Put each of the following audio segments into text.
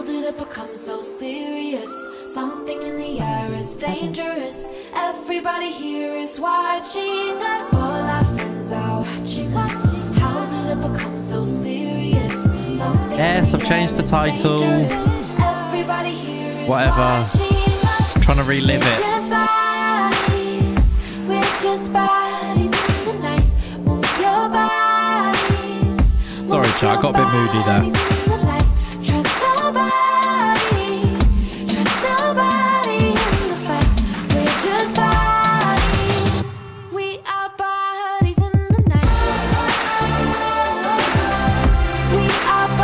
How did it become so serious? Something in the air is dangerous. Everybody here is watching us. All our friends are watching us. How did it become so serious? Something yes, I've changed the title. Everybody here is whatever. I'm trying to relive it. Sorry, chat, I got a bit moody there.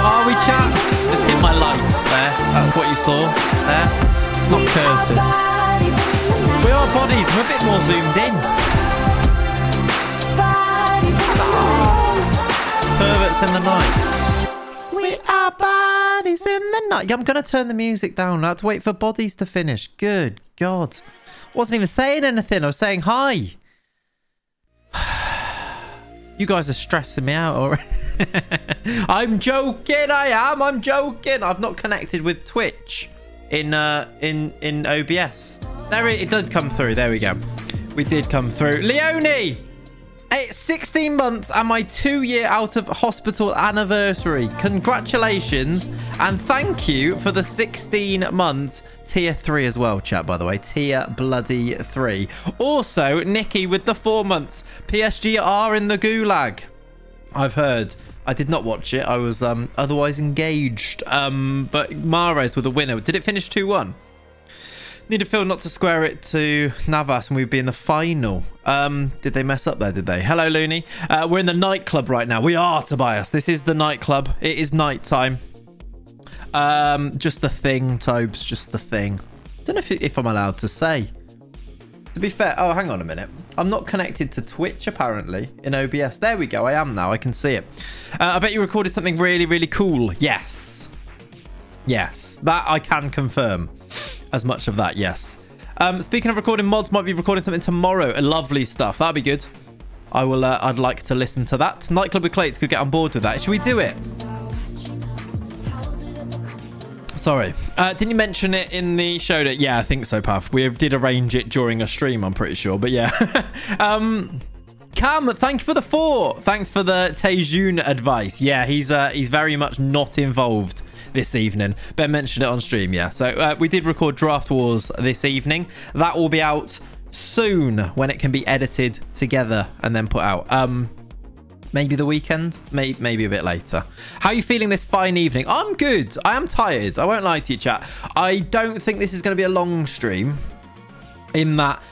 Are we, chat? Just hit my lights there. That's what you saw there. It's not curses. We are bodies. We're a bit more zoomed in. Perverts in the night. We are bodies in the night. I'm going to turn the music down. I have to wait for bodies to finish. Good God. Wasn't even saying anything. I was saying hi. You guys are stressing me out already. I'm joking. I am. I'm joking. I've not connected with Twitch in OBS. There it did come through. There we go. We did come through. Leonie. It's 16 months and my 2-year out of hospital anniversary. Congratulations and thank you for the 16 months. Tier 3 as well, chat, by the way. Tier bloody 3. Also, Nikki with the 4 months. PSG are in the gulag. I've heard. I did not watch it. I was otherwise engaged. But Mares with a winner. Did it finish 2-1? Needed Phil not to square it to Navas and we'd be in the final. Did they mess up there, did they? Hello, Looney. We're in the nightclub right now. We are, Tobias. This is the nightclub. It is nighttime. Just the thing, Tobes. Just the thing. I don't know if I'm allowed to say. To be fair... Oh, hang on a minute. I'm not connected to Twitch, apparently, in OBS. There we go. I am now. I can see it. I bet you recorded something really, really cool. Yes. Yes. That I can confirm. As much of that, yes. Speaking of recording mods, might be recording something tomorrow. Lovely stuff. That'd be good. I will. I'd like to listen to that. Nightclub with Clates could get on board with that. Should we do it? Sorry. Didn't you mention it in the show? That yeah, I think so, Pav. We did arrange it during a stream, I'm pretty sure. But yeah. Cam, thank you for the 4. Thanks for the Taejun advice. Yeah, he's very much not involved this evening. Ben mentioned it on stream, yeah. So we did record Draft Wars this evening. That will be out soon when it can be edited together and then put out. Maybe the weekend, maybe a bit later. How are you feeling this fine evening? I'm good. I am tired. I won't lie to you, chat. I don't think this is going to be a long stream in that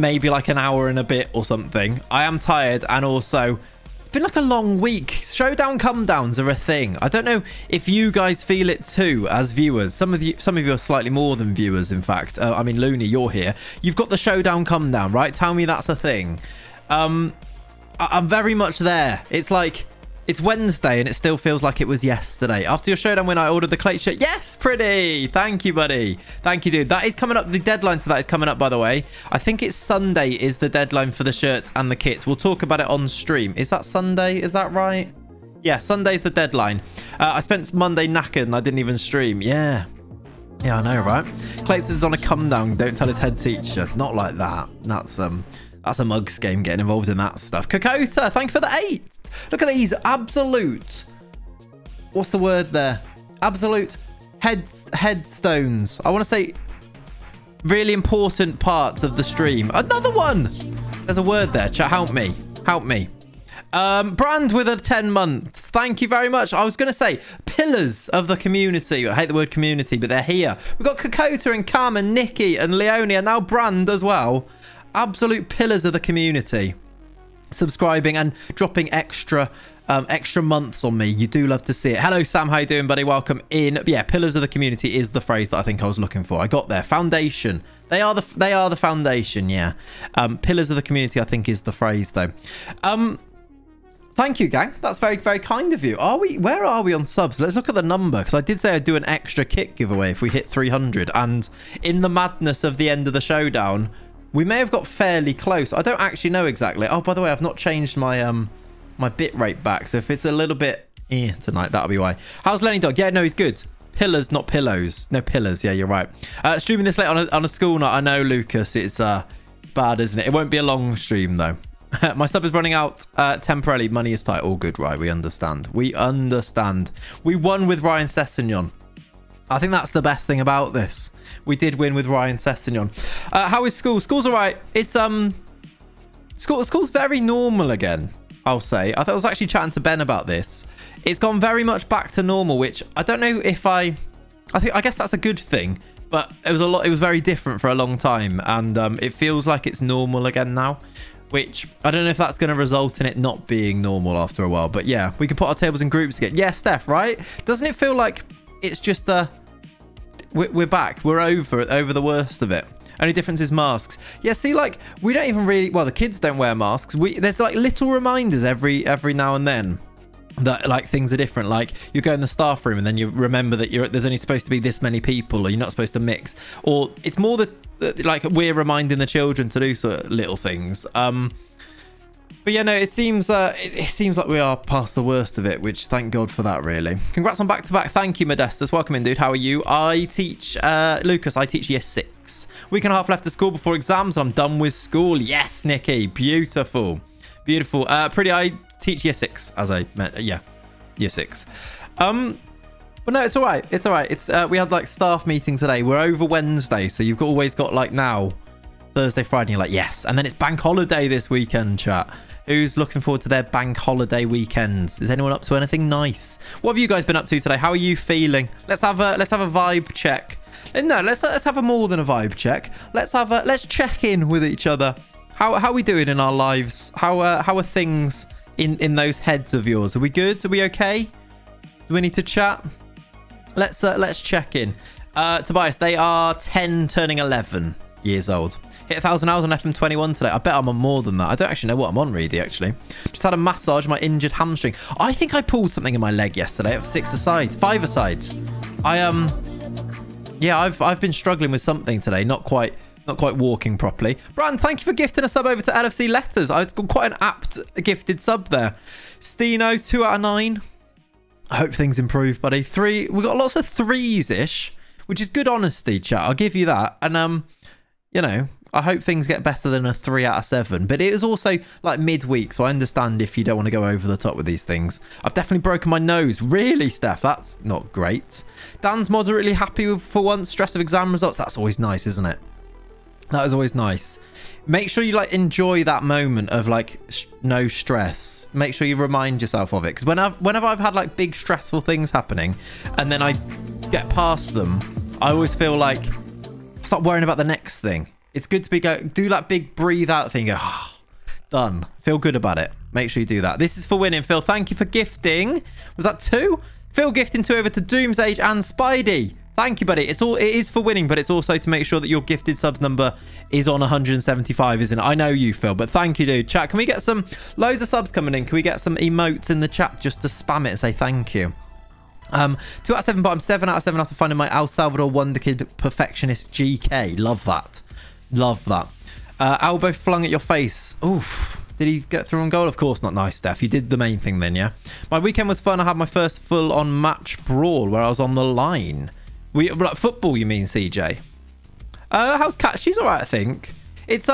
maybe like an hour and a bit or something. I am tired and also... It's been like a long week. Showdown come downs are a thing. I don't know if you guys feel it too as viewers. Some of you are slightly more than viewers, in fact. I mean, Looney, you're here. You've got the showdown come down, right? Tell me that's a thing. I'm very much there. It's like it's Wednesday and it still feels like it was yesterday. After your showdown win, I ordered the Clate shirt. Yes, pretty. Thank you, buddy. Thank you, dude. That is coming up. The deadline to that is coming up, by the way. I think it's Sunday is the deadline for the shirts and the kits. We'll talk about it on stream. Is that Sunday? Is that right? Yeah, Sunday's the deadline. I spent Monday knackered and I didn't even stream. Yeah. Yeah, I know, right? Clates is on a come down. Don't tell his head teacher. Not like that. That's a mugs game getting involved in that stuff. Kokota, thank you for the 8. Look at these absolute... What's the word there? Absolute headstones. I want to say really important parts of the stream. Another one. There's a word there. Chat, help me. Help me. Brand with a 10 months. Thank you very much. I was going to say pillars of the community. I hate the word community, but they're here. We've got Kokota and Cam and Nikki and Leonie and now Brand as well. Absolute pillars of the community, subscribing and dropping extra months on me. You do love to see it. Hello, Sam. How you doing, buddy? Welcome in. Yeah, pillars of the community is the phrase that I think I was looking for. I got there. Foundation. They are the foundation. Yeah. Pillars of the community, I think, is the phrase though. Thank you, gang. That's very, very kind of you. Are we? Where are we on subs? Let's look at the number, because I did say I'd do an extra kit giveaway if we hit 300. And in the madness of the end of the showdown, we may have got fairly close. I don't actually know exactly. Oh, by the way, I've not changed my my bitrate back. So if it's a little bit tonight, that'll be why. How's Lenny Dog? Yeah, no, he's good. Pillars, not pillows. No, pillars. Yeah, you're right. Streaming this late on a school night. I know, Lucas. It's bad, isn't it? It won't be a long stream, though. My sub is running out temporarily. Money is tight. All good, right? We understand. We understand. We won with Ryan Sessegnon. I think that's the best thing about this. We did win with Ryan Sessegnon. How is school? School's all right. It's school's very normal again, I'll say. I was actually chatting to Ben about this. It's gone very much back to normal, which I don't know if I guess that's a good thing, but it was very different for a long time, and it feels like it's normal again now, which I don't know if that's going to result in it not being normal after a while. But yeah, we can put our tables in groups again. Yeah, Steph, right? Doesn't it feel like it's just we're back, we're over the worst of it? Only difference is masks. Yeah, see, like, we don't even really... Well, the kids don't wear masks. There's, like, little reminders every now and then that, like, things are different. Like, you go in the staff room and then you remember that there's only supposed to be this many people, or you're not supposed to mix. Or it's more that, like, we're reminding the children to do sort of little things. But, yeah, no, it seems like we are past the worst of it, which thank God for that, really. Congrats on back-to-back. Thank you, Modestus. Welcome in, dude. How are you? I teach... Lucas, I teach year 6. Week and a half left of school before exams. And I'm done with school. Yes, Nikki. Beautiful. Beautiful. I teach year 6, as I meant. Yeah, year 6. But no, it's all right. It's all right. It's we had, like, staff meeting today. We're over Wednesday, so you've always got, like, now... Thursday, Friday, you're like, yes. And then it's bank holiday this weekend, chat. Who's looking forward to their bank holiday weekends? Is anyone up to anything nice? What have you guys been up to today? How are you feeling? Let's have a vibe check. No, let's have a more than a vibe check. Let's check in with each other. How are we doing in our lives? How are things in those heads of yours? Are we good? Are we okay? Do we need to chat? Let's check in. Tobias, they are 10 turning 11 years old. Hit 1,000 hours on FM21 today. I bet I'm on more than that. I don't actually know what I'm on, really, actually. Just had a massage, my injured hamstring. I think I pulled something in my leg yesterday at 5-a-side. Yeah, I've been struggling with something today. Not quite walking properly. Brand, thank you for gifting a sub over to LFC Letters. I've got quite an apt gifted sub there. Steno, 2 out of 9. I hope things improve, buddy. 3. We got lots of 3s-ish, which is good honesty, chat. I'll give you that. And, you know... I hope things get better than a 3 out of 7. But it is also like midweek, so I understand if you don't want to go over the top with these things. I've definitely broken my nose. Really, Steph? That's not great. Dan's moderately happy with, for once, stress of exam results. That's always nice, isn't it? That is always nice. Make sure you like enjoy that moment of like no stress. Make sure you remind yourself of it. Because whenever I've had like big stressful things happening and then I get past them, I always feel like stop worrying about the next thing. It's good to do that big breathe out thing. Go, oh, done. Feel good about it. Make sure you do that. This is for winning, Phil. Thank you for gifting. Was that 2? Phil gifting 2 over to Doomsage and Spidey. Thank you, buddy. It is for winning, but it's also to make sure that your gifted subs number is on 175, isn't it? I know you, Phil, but thank you, dude. Chat, can we get some loads of subs coming in? Can we get some emotes in the chat just to spam it and say thank you? 2 out of 7, but I'm 7 out of 7 after finding my El Salvador Wonder Kid Perfectionist GK. Love that. Love that. Elbow flung at your face. Oof. Did he get through on goal? Of course not. Nice, Steph. You did the main thing then, yeah? My weekend was fun. I had my first full-on match brawl where I was on the line. Like football, you mean, CJ? How's Kat? She's all right, I think. It's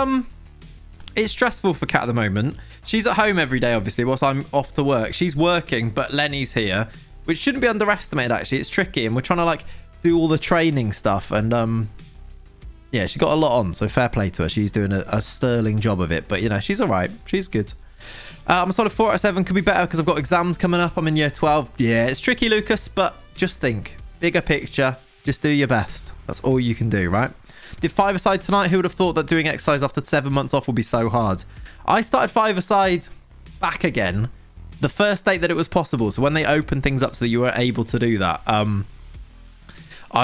stressful for Kat at the moment. She's at home every day, obviously, whilst I'm off to work. She's working, but Lenny's here, which shouldn't be underestimated, actually. It's tricky, and we're trying to, like, do all the training stuff, and, yeah, she got a lot on, so fair play to her. She's doing a sterling job of it, but, you know, she's all right. She's good. I'm a solid 4 out of 7. Could be better because I've got exams coming up. I'm in year 12. Yeah, it's tricky, Lucas, but just think. Bigger picture. Just do your best. That's all you can do, right? Did 5-a-side tonight. Who would have thought that doing exercise after 7 months off would be so hard? I started 5-a-side back again the first day that it was possible. So when they opened things up so that you were able to do that, I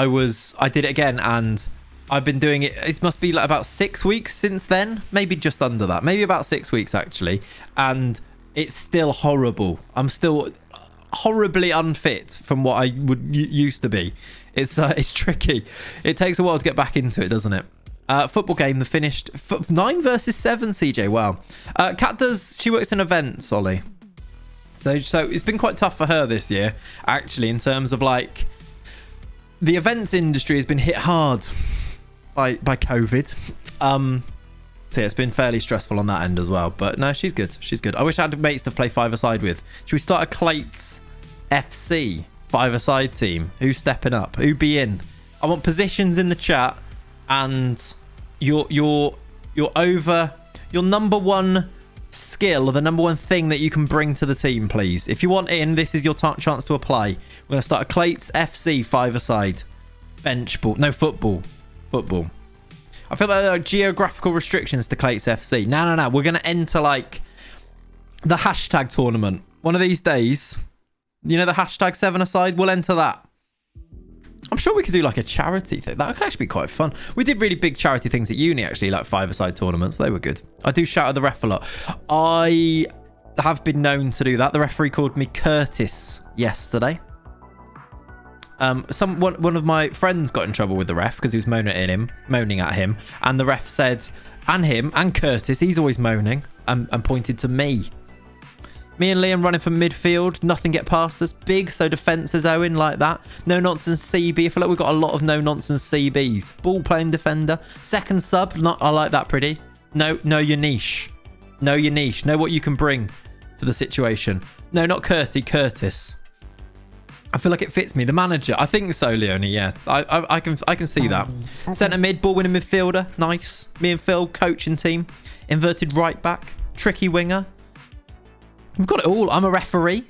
did it again, and... I've been doing it. It must be like about 6 weeks since then, maybe just under that, maybe about 6 weeks actually. And it's still horrible. I'm still horribly unfit from what I would used to be. It's tricky. It takes a while to get back into it, doesn't it? Football game. The finished 9 versus 7. CJ. Wow. Kat she works in events, Ollie. So it's been quite tough for her this year, actually, in terms of like. the events industry has been hit hard by COVID. So yeah, it's been fairly stressful on that end as well. But no, she's good. She's good. I wish I had mates to play five-a-side with. Should we start a Clates FC five-a-side team? Who's stepping up? Who be in? I want positions in the chat, and your number one skill, or the number one thing that you can bring to the team, please. If you want in, this is your chance to apply. We're gonna start a Clates FC five-a-side bench ball. No, football. I feel like there are geographical restrictions to Clates FC. No. We're gonna enter like the hashtag tournament one of these days. You know, the hashtag seven-a-side. We'll enter that. I'm sure we could do like a charity thing. That could actually be quite fun. We did really big charity things at uni, actually, like five-a-side tournaments. They were good. I do shout at the ref a lot. I have been known to do that. The referee called me Curtis yesterday. One of my friends got in trouble with the ref because he was moaning at him, and the ref said, and him and Curtis, he's always moaning, and pointed to me. Me and Liam running from midfield. Nothing get past us. Big, so defences, Owen, like that. No-nonsense CB. I feel like we've got a lot of no-nonsense CBs. Ball-playing defender. Second sub. I like that, pretty. Know your niche. Know your niche. Know what you can bring to the situation. No, not Curty. Curtis. I feel like it fits me. The manager. I think so, Leonie. Yeah, I can see that. Centre mid, ball-winning midfielder. Nice. Me and Phil, coaching team. Inverted right back. Tricky winger. We've got it all. I'm a referee.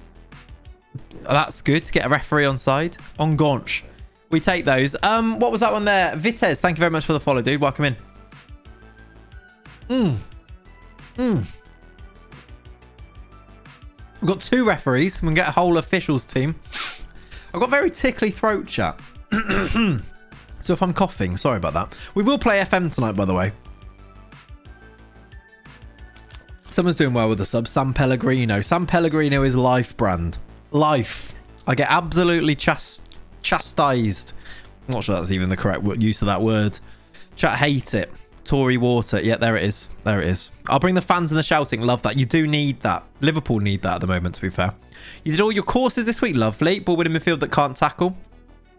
That's good to get a referee on side. On Gonch. We take those. What was that one there? Vitez. Thank you very much for the follow, dude. Welcome in. We've got two referees. We can get a whole officials team. I've got very tickly throat, chat. So if I'm coughing, sorry about that. We will play FM tonight, by the way. Someone's doing well with the sub. San Pellegrino. San Pellegrino is life, Brand. Life. I get absolutely chastised. I'm not sure that's even the correct use of that word. Chat hate it. Tory water. Yeah, there it is. There it is. I'll bring the fans and the shouting. Love that. You do need that. Liverpool need that at the moment, to be fair. You did all your courses this week. Lovely. Ball winning midfield that can't tackle.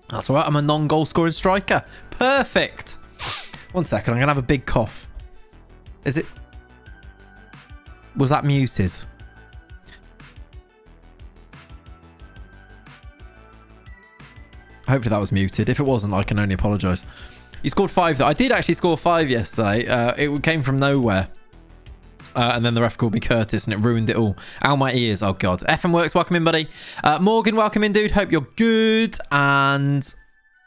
That's all right. I'm a non-goal scoring striker. Perfect. 1 second. I'm going to have a big cough. Is it... Was that muted? Hopefully that was muted. If it wasn't, I can only apologise. You scored five, though. I did actually score five yesterday. It came from nowhere. And then the ref called me Curtis and it ruined it all. Out my ears. Oh, God. FM Works, welcome in, buddy. Morgan, welcome in, dude. Hope you're good. And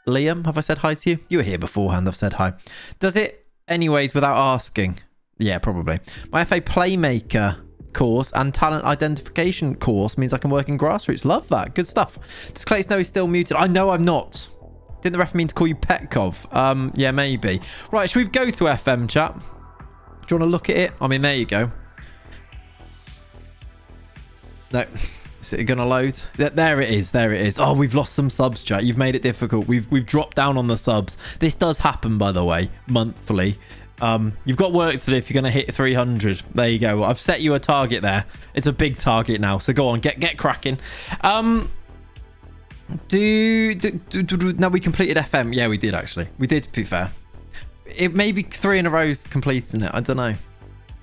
Liam, have I said hi to you? You were here beforehand. I've said hi. Does it anyways without asking? Yeah, probably. My FA Playmaker course and Talent Identification course means I can work in grassroots. Love that. Good stuff. Does Clayton know he's still muted? I know I'm not. Didn't the ref mean to call you Petkov? Yeah, maybe. Right, should we go to FM, chat? Do you want to look at it? I mean, there you go. No. Is it going to load? There it is. There it is. Oh, we've lost some subs, chat. You've made it difficult. We've dropped down on the subs. This does happen, by the way, monthly. You've got work to do if you're going to hit 300. There you go. I've set you a target there. It's a big target now. So go on, get cracking. Now we completed FM. Yeah, we did actually. We did, to be fair. It may be three in a row completing it. I don't know.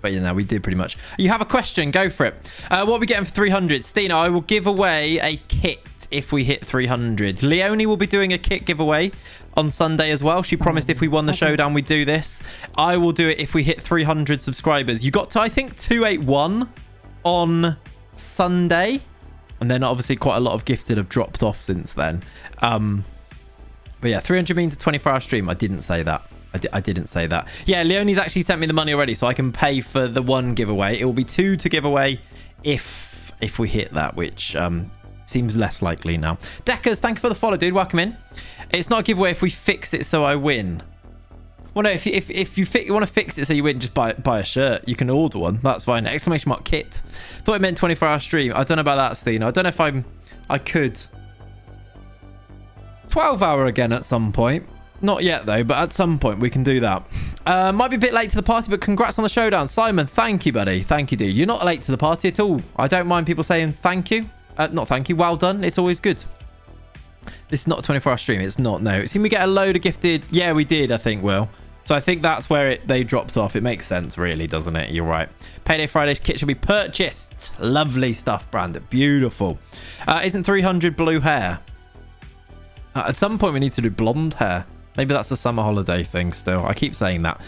But you know, we did pretty much. You have a question? Go for it. What are we getting for 300? Stina, I will give away a kit if we hit 300. Leonie will be doing a kit giveaway on Sunday as well. She promised if we won the showdown, we'd do this. I will do it if we hit 300 subscribers. You got to, I think, 281 on Sunday. And then obviously quite a lot of gifted have dropped off since then. But yeah, 300 means a 24-hour stream. I didn't say that. I didn't say that. Yeah, Leonie's actually sent me the money already, so I can pay for the one giveaway. It will be two to give away if we hit that, which seems less likely now. Deckers, thank you for the follow, dude. Welcome in. It's not a giveaway if we fix it so I win. Well, no, if you want to fix it so you win, just buy a shirt. You can order one. That's fine. Exclamation mark kit. Thought it meant 24-hour stream. I don't know about that, Stina. I don't know if I could. 12-hour again at some point. Not yet, though, but at some point we can do that. Might be a bit late to the party, but congrats on the showdown. Simon, thank you, buddy. Thank you, dude. You're not late to the party at all. I don't mind people saying thank you. Not thank you. Well done. It's always good. This is not a 24-hour stream. It's not, no. It seemed we get a load of gifted. Yeah, we did, I think, Will. So I think that's where they dropped off. It makes sense, really, doesn't it? You're right. Payday Friday's kit should be purchased. Lovely stuff, Brand. Beautiful. Isn't 300 blue hair? At some point, we need to do blonde hair. Maybe that's a summer holiday thing still. I keep saying that.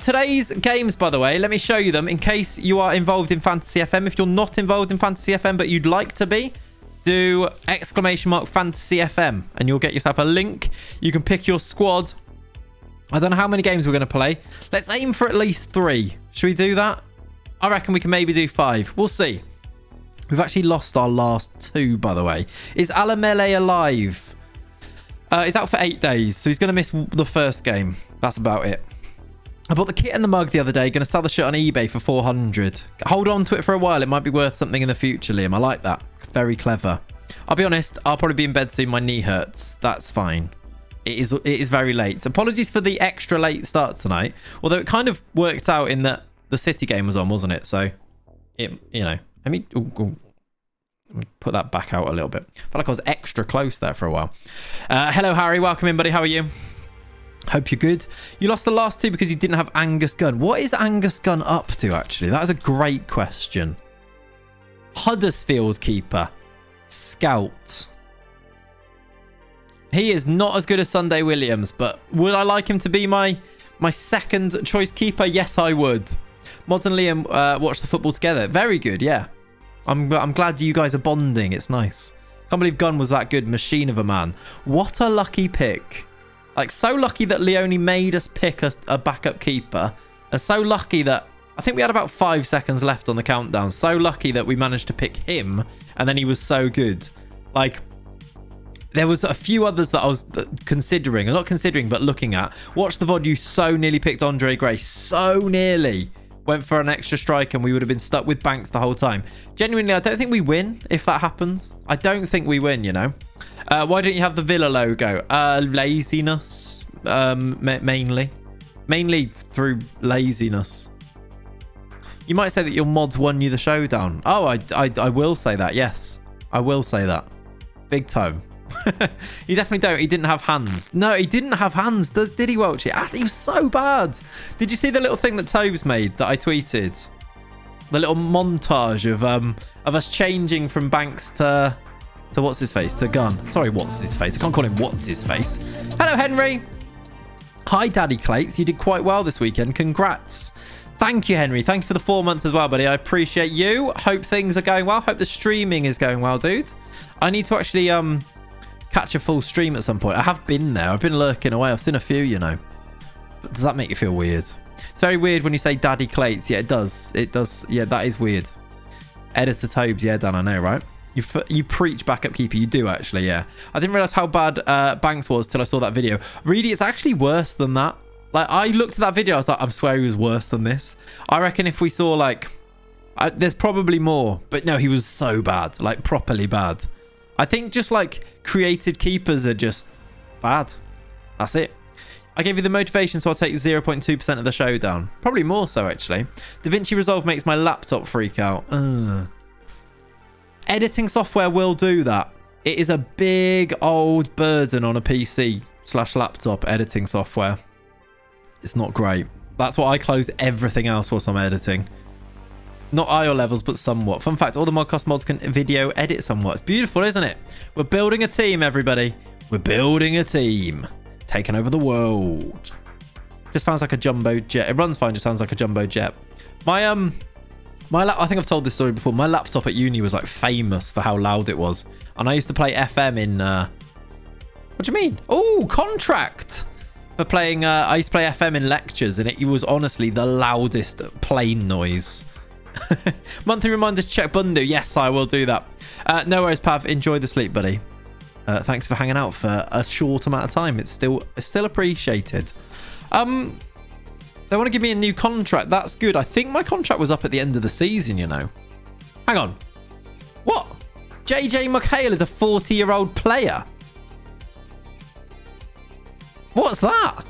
Today's games, by the way, let me show you them in case you are involved in Fantasy FM. If you're not involved in Fantasy FM, but you'd like to be, do ! Fantasy FM, and you'll get yourself a link. You can pick your squad. I don't know how many games we're going to play. Let's aim for at least 3. Should we do that? I reckon we can maybe do 5. We'll see. We've actually lost our last 2, by the way. Is Alamele alive? He's out for 8 days, so he's going to miss the first game. That's about it. I bought the kit and the mug the other day. Going to sell the shirt on eBay for 400. Hold on to it for a while. It might be worth something in the future, Liam. I like that. Very clever. I'll be honest. I'll probably be in bed soon. My knee hurts. That's fine. It is very late. So apologies for the extra late start tonight. Although it kind of worked out in that the City game was on, wasn't it? So, you know, I mean... Let me put that back out a little bit. I felt like I was extra close there for a while. Hello, Harry. Welcome in, buddy. How are you? Hope you're good. You lost the last 2 because you didn't have Angus Gunn. What is Angus Gunn up to, actually? That is a great question. Huddersfield keeper. Scout. He is not as good as Sunday Williams, but would I like him to be my second choice keeper? Yes, I would. Mods and Liam watch the football together. Very good, yeah. I'm glad you guys are bonding. It's nice. Can't believe Gunn was that good. Machine of a man. What a lucky pick. Like, so lucky that Leonie made us pick a backup keeper. And so lucky that... I think we had about 5 seconds left on the countdown. So lucky that we managed to pick him. And then he was so good. Like, there was a few others that I was considering. Not considering, but looking at. Watch the VOD. You so nearly picked Andre Gray. So nearly. Went for an extra strike and we would have been stuck with Banks the whole time. Genuinely, I don't think we win if that happens. I don't think we win, you know. Why don't you have the Villa logo? Laziness, mainly. Mainly through laziness. You might say that your mods won you the showdown. Oh, I will say that, yes. I will say that. Big time. You definitely don't. He didn't have hands. No, he didn't have hands. Did he, Welchie? He was so bad. Did you see the little thing that Tobes made that I tweeted? The little montage of us changing from Banks to what's his face, to Gunn. Sorry, what's his face? I can't call him what's his face. Hello, Henry. Hi, Daddy Clates. You did quite well this weekend. Congrats. Thank you, Henry. Thank you for the 4 months as well, buddy. I appreciate you. Hope things are going well. Hope the streaming is going well, dude. I need to actually catch a full stream at some point. I have been there. I've been lurking away. I've seen a few, you know. But does that make you feel weird? It's very weird when you say Daddy Clates. Yeah, it does. It does. Yeah, that is weird. Editor Tobes. Yeah, Dan, I know, right? You preach backup keeper. You do, actually, yeah. I didn't realise how bad Banks was till I saw that video. Really, it's actually worse than that. Like, I looked at that video. I was like, I swear he was worse than this. I reckon if we saw, like... there's probably more. But no, he was so bad. Like, properly bad. I think just like created keepers are just bad. That's it. I gave you the motivation, so I'll take 0.2% of the showdown. Probably more so, actually. DaVinci Resolve makes my laptop freak out. Editing software will do that. It is a big old burden on a PC/laptop editing software. It's not great. That's why I close everything else whilst I'm editing. Not IO levels, but somewhat. Fun fact, all the Modcast mods can video edit somewhat. It's beautiful, isn't it? We're building a team, everybody. We're building a team. Taking over the world. Just sounds like a jumbo jet. It runs fine, just sounds like a jumbo jet. I think I've told this story before. My laptop at uni was like famous for how loud it was. And I used to play FM in... What do you mean? Oh, Contract! For playing... I used to play FM in lectures, and it was honestly the loudest plane noise. Monthly reminder to check Bundu. Yes, I will do that. No worries, Pav. Enjoy the sleep, buddy. Thanks for hanging out for a short amount of time. It's still appreciated. They want to give me a new contract. That's good. I think my contract was up at the end of the season, you know. Hang on. What? JJ McHale is a 40-year-old player. What's that?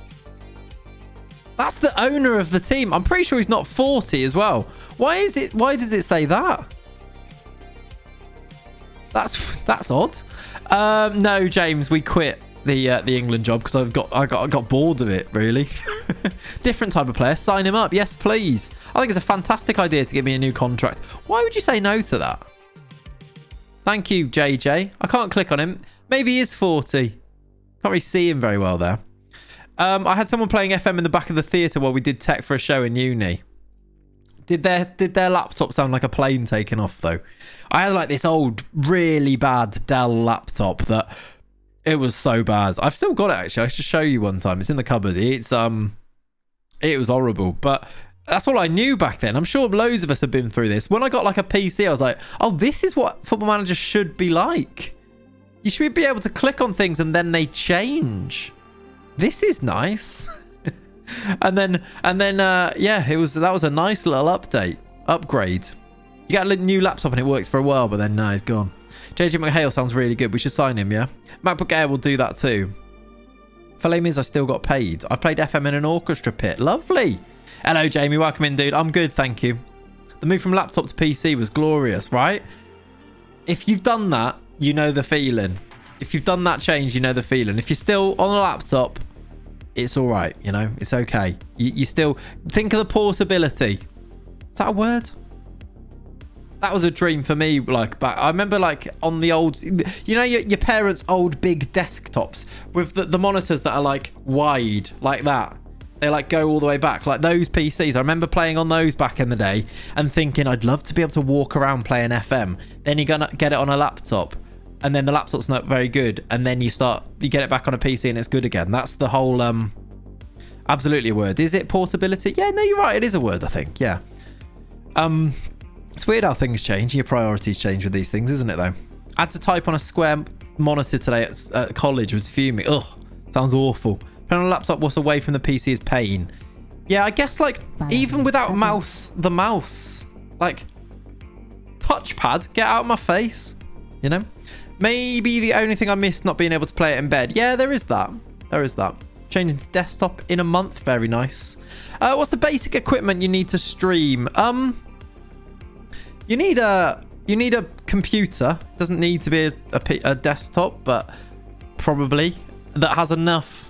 That's the owner of the team. I'm pretty sure he's not 40 as well. Why does it say that? That's That's odd. No, James, we quit the England job because I got bored of it, really. Different type of player. Sign him up. Yes, please. I think it's a fantastic idea to give me a new contract. Why would you say no to that? Thank you, JJ. I can't click on him. Maybe he is 40. Can't really see him very well there. I had someone playing FM in the back of the theatre while we did tech for a show in uni. Did their laptop sound like a plane taking off, though? I had, like, this old, really bad Dell laptop that... It was so bad. I've still got it, actually. I should show you one time. It's in the cupboard. It's it was horrible, but... That's all I knew back then. I'm sure loads of us have been through this. When I got like a PC, I was like, oh, this is what Football Manager should be like. You should be able to click on things and then they change. This is nice. and then yeah, that was a nice little upgrade. You get a new laptop and it works for a while, but then no, it's gone. JJ McHale sounds really good. We should sign him, yeah? MacBook Air will do that too. Fame is I still got paid. I played FM in an orchestra pit. Lovely. Hello, Jamie. Welcome in, dude. I'm good, thank you. The move from laptop to PC was glorious, right? If you've done that, you know the feeling. If you've done that change, you know the feeling. If you're still on a laptop, it's all right, you know? It's okay. You still... Think of the portability. Is that a word? That was a dream for me, like, back... I remember, like, on the old... You know, your parents' old big desktops with the monitors that are, like, wide, like that. They, like, go all the way back. Like, those PCs. I remember playing on those back in the day and thinking, I'd love to be able to walk around playing FM. Then you're going to get it on a laptop. And then the laptop's not very good. And then you get it back on a PC and it's good again. That's the whole, absolutely a word. Is it portability? Yeah, no, you're right. It is a word, I think. Yeah. It's weird how things change. Your priorities change with these things, isn't it, though? I had to type on a square monitor today at college. I was fuming. Ugh, sounds awful. On a laptop, what's away from the PC is pain. Yeah, I guess, like, even without mouse, the mouse, like, touchpad, get out of my face, you know? Maybe the only thing I missed, not being able to play it in bed. Yeah, there is that. There is that. Changing to desktop in a month. Very nice. What's the basic equipment you need to stream? You need a computer. Doesn't need to be a desktop, but probably that has enough.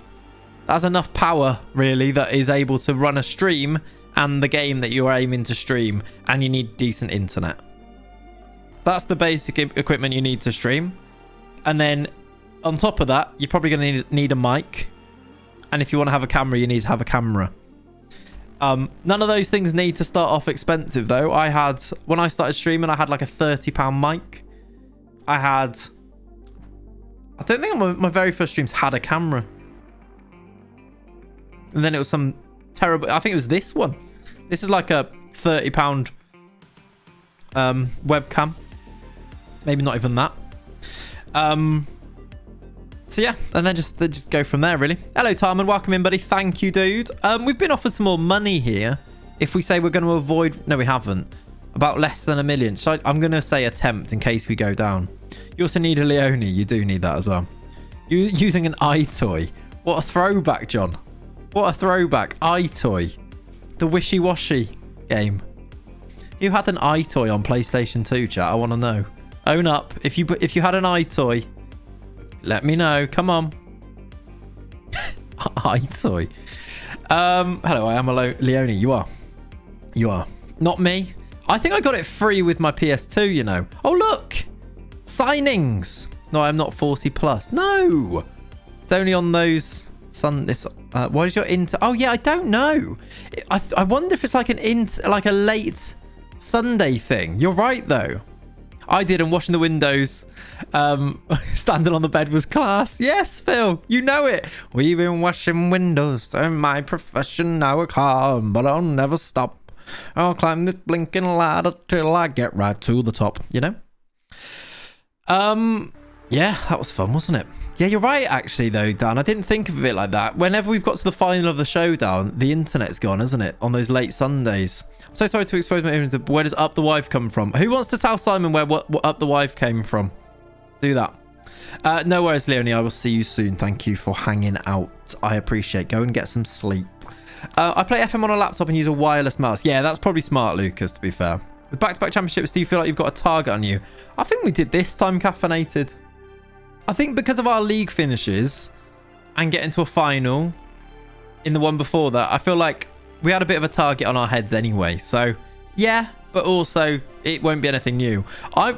That's enough power, really, that is able to run a stream and the game that you're aiming to stream, and you need decent internet. That's the basic equipment you need to stream. And then on top of that, you're probably going to need a mic. And if you want to have a camera, you need to have a camera. None of those things need to start off expensive, though. When I started streaming, I had like a £30 mic. I don't think my very first streams had a camera. And then it was some terrible... I think it was this one. This is like a £30 webcam. Maybe not even that. So, yeah. And then just go from there, really. Hello, Tarman. Welcome in, buddy. Thank you, dude. We've been offered some more money here. If we say we're going to avoid... No, we haven't. About less than £1 million. So I'm going to say attempt in case we go down. You also need a Leonie. You do need that as well. You're using an iToy. What a throwback, John. What a throwback. iToy. The wishy-washy game. You had an iToy on PlayStation 2, chat. I want to know. Own up. If you had an iToy, let me know. Come on. iToy. Hello, I am Leonie. You are. You are. Not me. I think I got it free with my PS2, you know. Oh, look. Signings. No, I'm not 40 plus. No. It's only on those... why is your inter? Oh yeah, I don't know. I wonder if it's like a late Sunday thing. You're right though. I did, and washing the windows, standing on the bed was class. Yes, Phil, you know it. We've been washing windows in my profession now. I can't, but I'll never stop. I'll climb this blinking ladder till I get right to the top. You know. Yeah, that was fun, wasn't it? Yeah, you're right, actually, though, Dan. I didn't think of it like that. Whenever we've got to the final of the showdown, the internet's gone, isn't it? On those late Sundays. I'm so sorry to expose my ignorance. Where does Up the Wife come from? Who wants to tell Simon where what Up the Wife came from? Do that. No worries, Leonie. I will see you soon. Thank you for hanging out. I appreciate it. Go and get some sleep. I play FM on a laptop and use a wireless mouse. Yeah, that's probably smart, Lucas, to be fair. With back-to-back championships, do you feel like you've got a target on you? I think we did this time, Caffeinated. I think because of our league finishes and getting to a final in the one before that, I feel like we had a bit of a target on our heads anyway. So, yeah, but also it won't be anything new.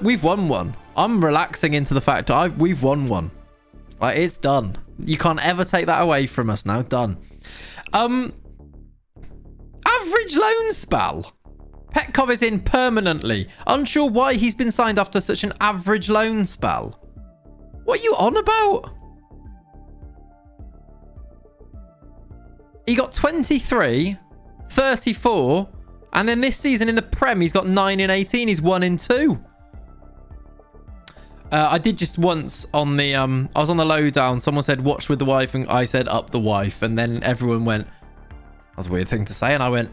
We've won one. I'm relaxing into the fact we've won one. Like, it's done. You can't ever take that away from us now. Done. Average loan spell. Petkov is in permanently. Unsure why he's been signed after such an average loan spell. What are you on about? He got 23, 34, and then this season in the Prem, he's got 9 in 18. He's 1 in 2. I did just once on the, I was on the lowdown. Someone said, watch with the wife, and I said, up the wife. And then everyone went, that was a weird thing to say. And I went,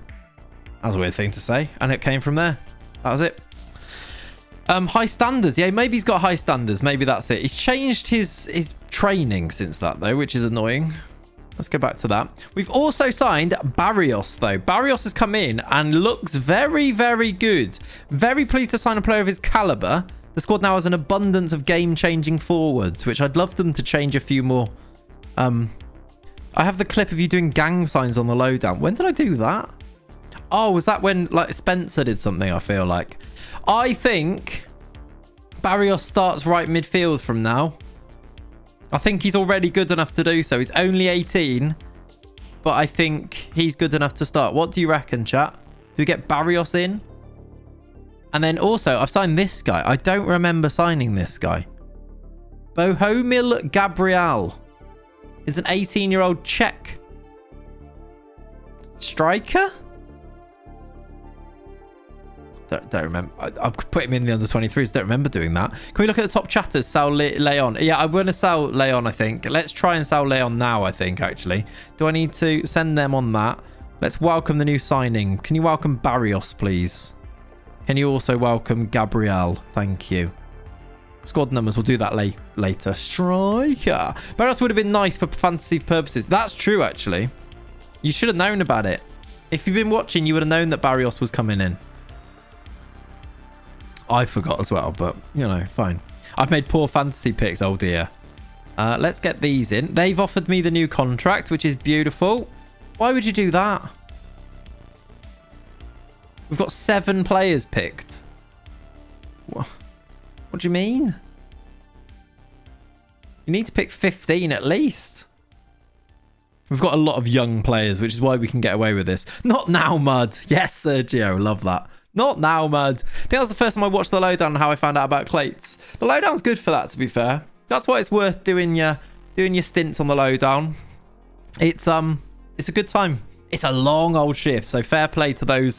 that was a weird thing to say. And it came from there. That was it. High standards. Yeah, maybe he's got high standards. Maybe that's it. He's changed his training since that, though, which is annoying. Let's go back to that. We've also signed Barrios, though. Barrios has come in and looks very, very good. Very pleased to sign a player of his caliber. The squad now has an abundance of game-changing forwards, which I'd love them to change a few more. I have the clip of you doing gang signs on the lowdown. When did I do that? Oh, was that when, like, Spencer did something, I feel like. I think Barrios starts right midfield from now. I think he's already good enough to do so. He's only 18, but I think he's good enough to start. What do you reckon, chat? Do we get Barrios in? And then also, I've signed this guy. I don't remember signing this guy. Bohomil Gabriel is an 18-year-old Czech striker. Don't remember. I've put him in the under-23s. Don't remember doing that. Can we look at the top chatters? Sell Leon. Yeah, I want to sell Leon, I think. Let's try and sell Leon now, I think, actually. Do I need to send them on that? Let's welcome the new signing. Can you welcome Barrios, please? Can you also welcome Gabriel? Thank you. Squad numbers. We'll do that later. Striker. Barrios would have been nice for fantasy purposes. That's true, actually. You should have known about it. If you've been watching, you would have known that Barrios was coming in. I forgot as well, but, you know, fine. I've made poor fantasy picks, oh dear. Let's get these in. They've offered me the new contract, which is beautiful. Why would you do that? We've got 7 players picked. What do you mean? You need to pick 15 at least. We've got a lot of young players, which is why we can get away with this. Not now, Mud. Yes, Sergio. Love that. Not now, Mud. I think that was the first time I watched the lowdown on how I found out about Clates. The lowdown's good for that, to be fair. That's why it's worth doing your stints on the lowdown. It's a good time. It's a long old shift, so fair play to the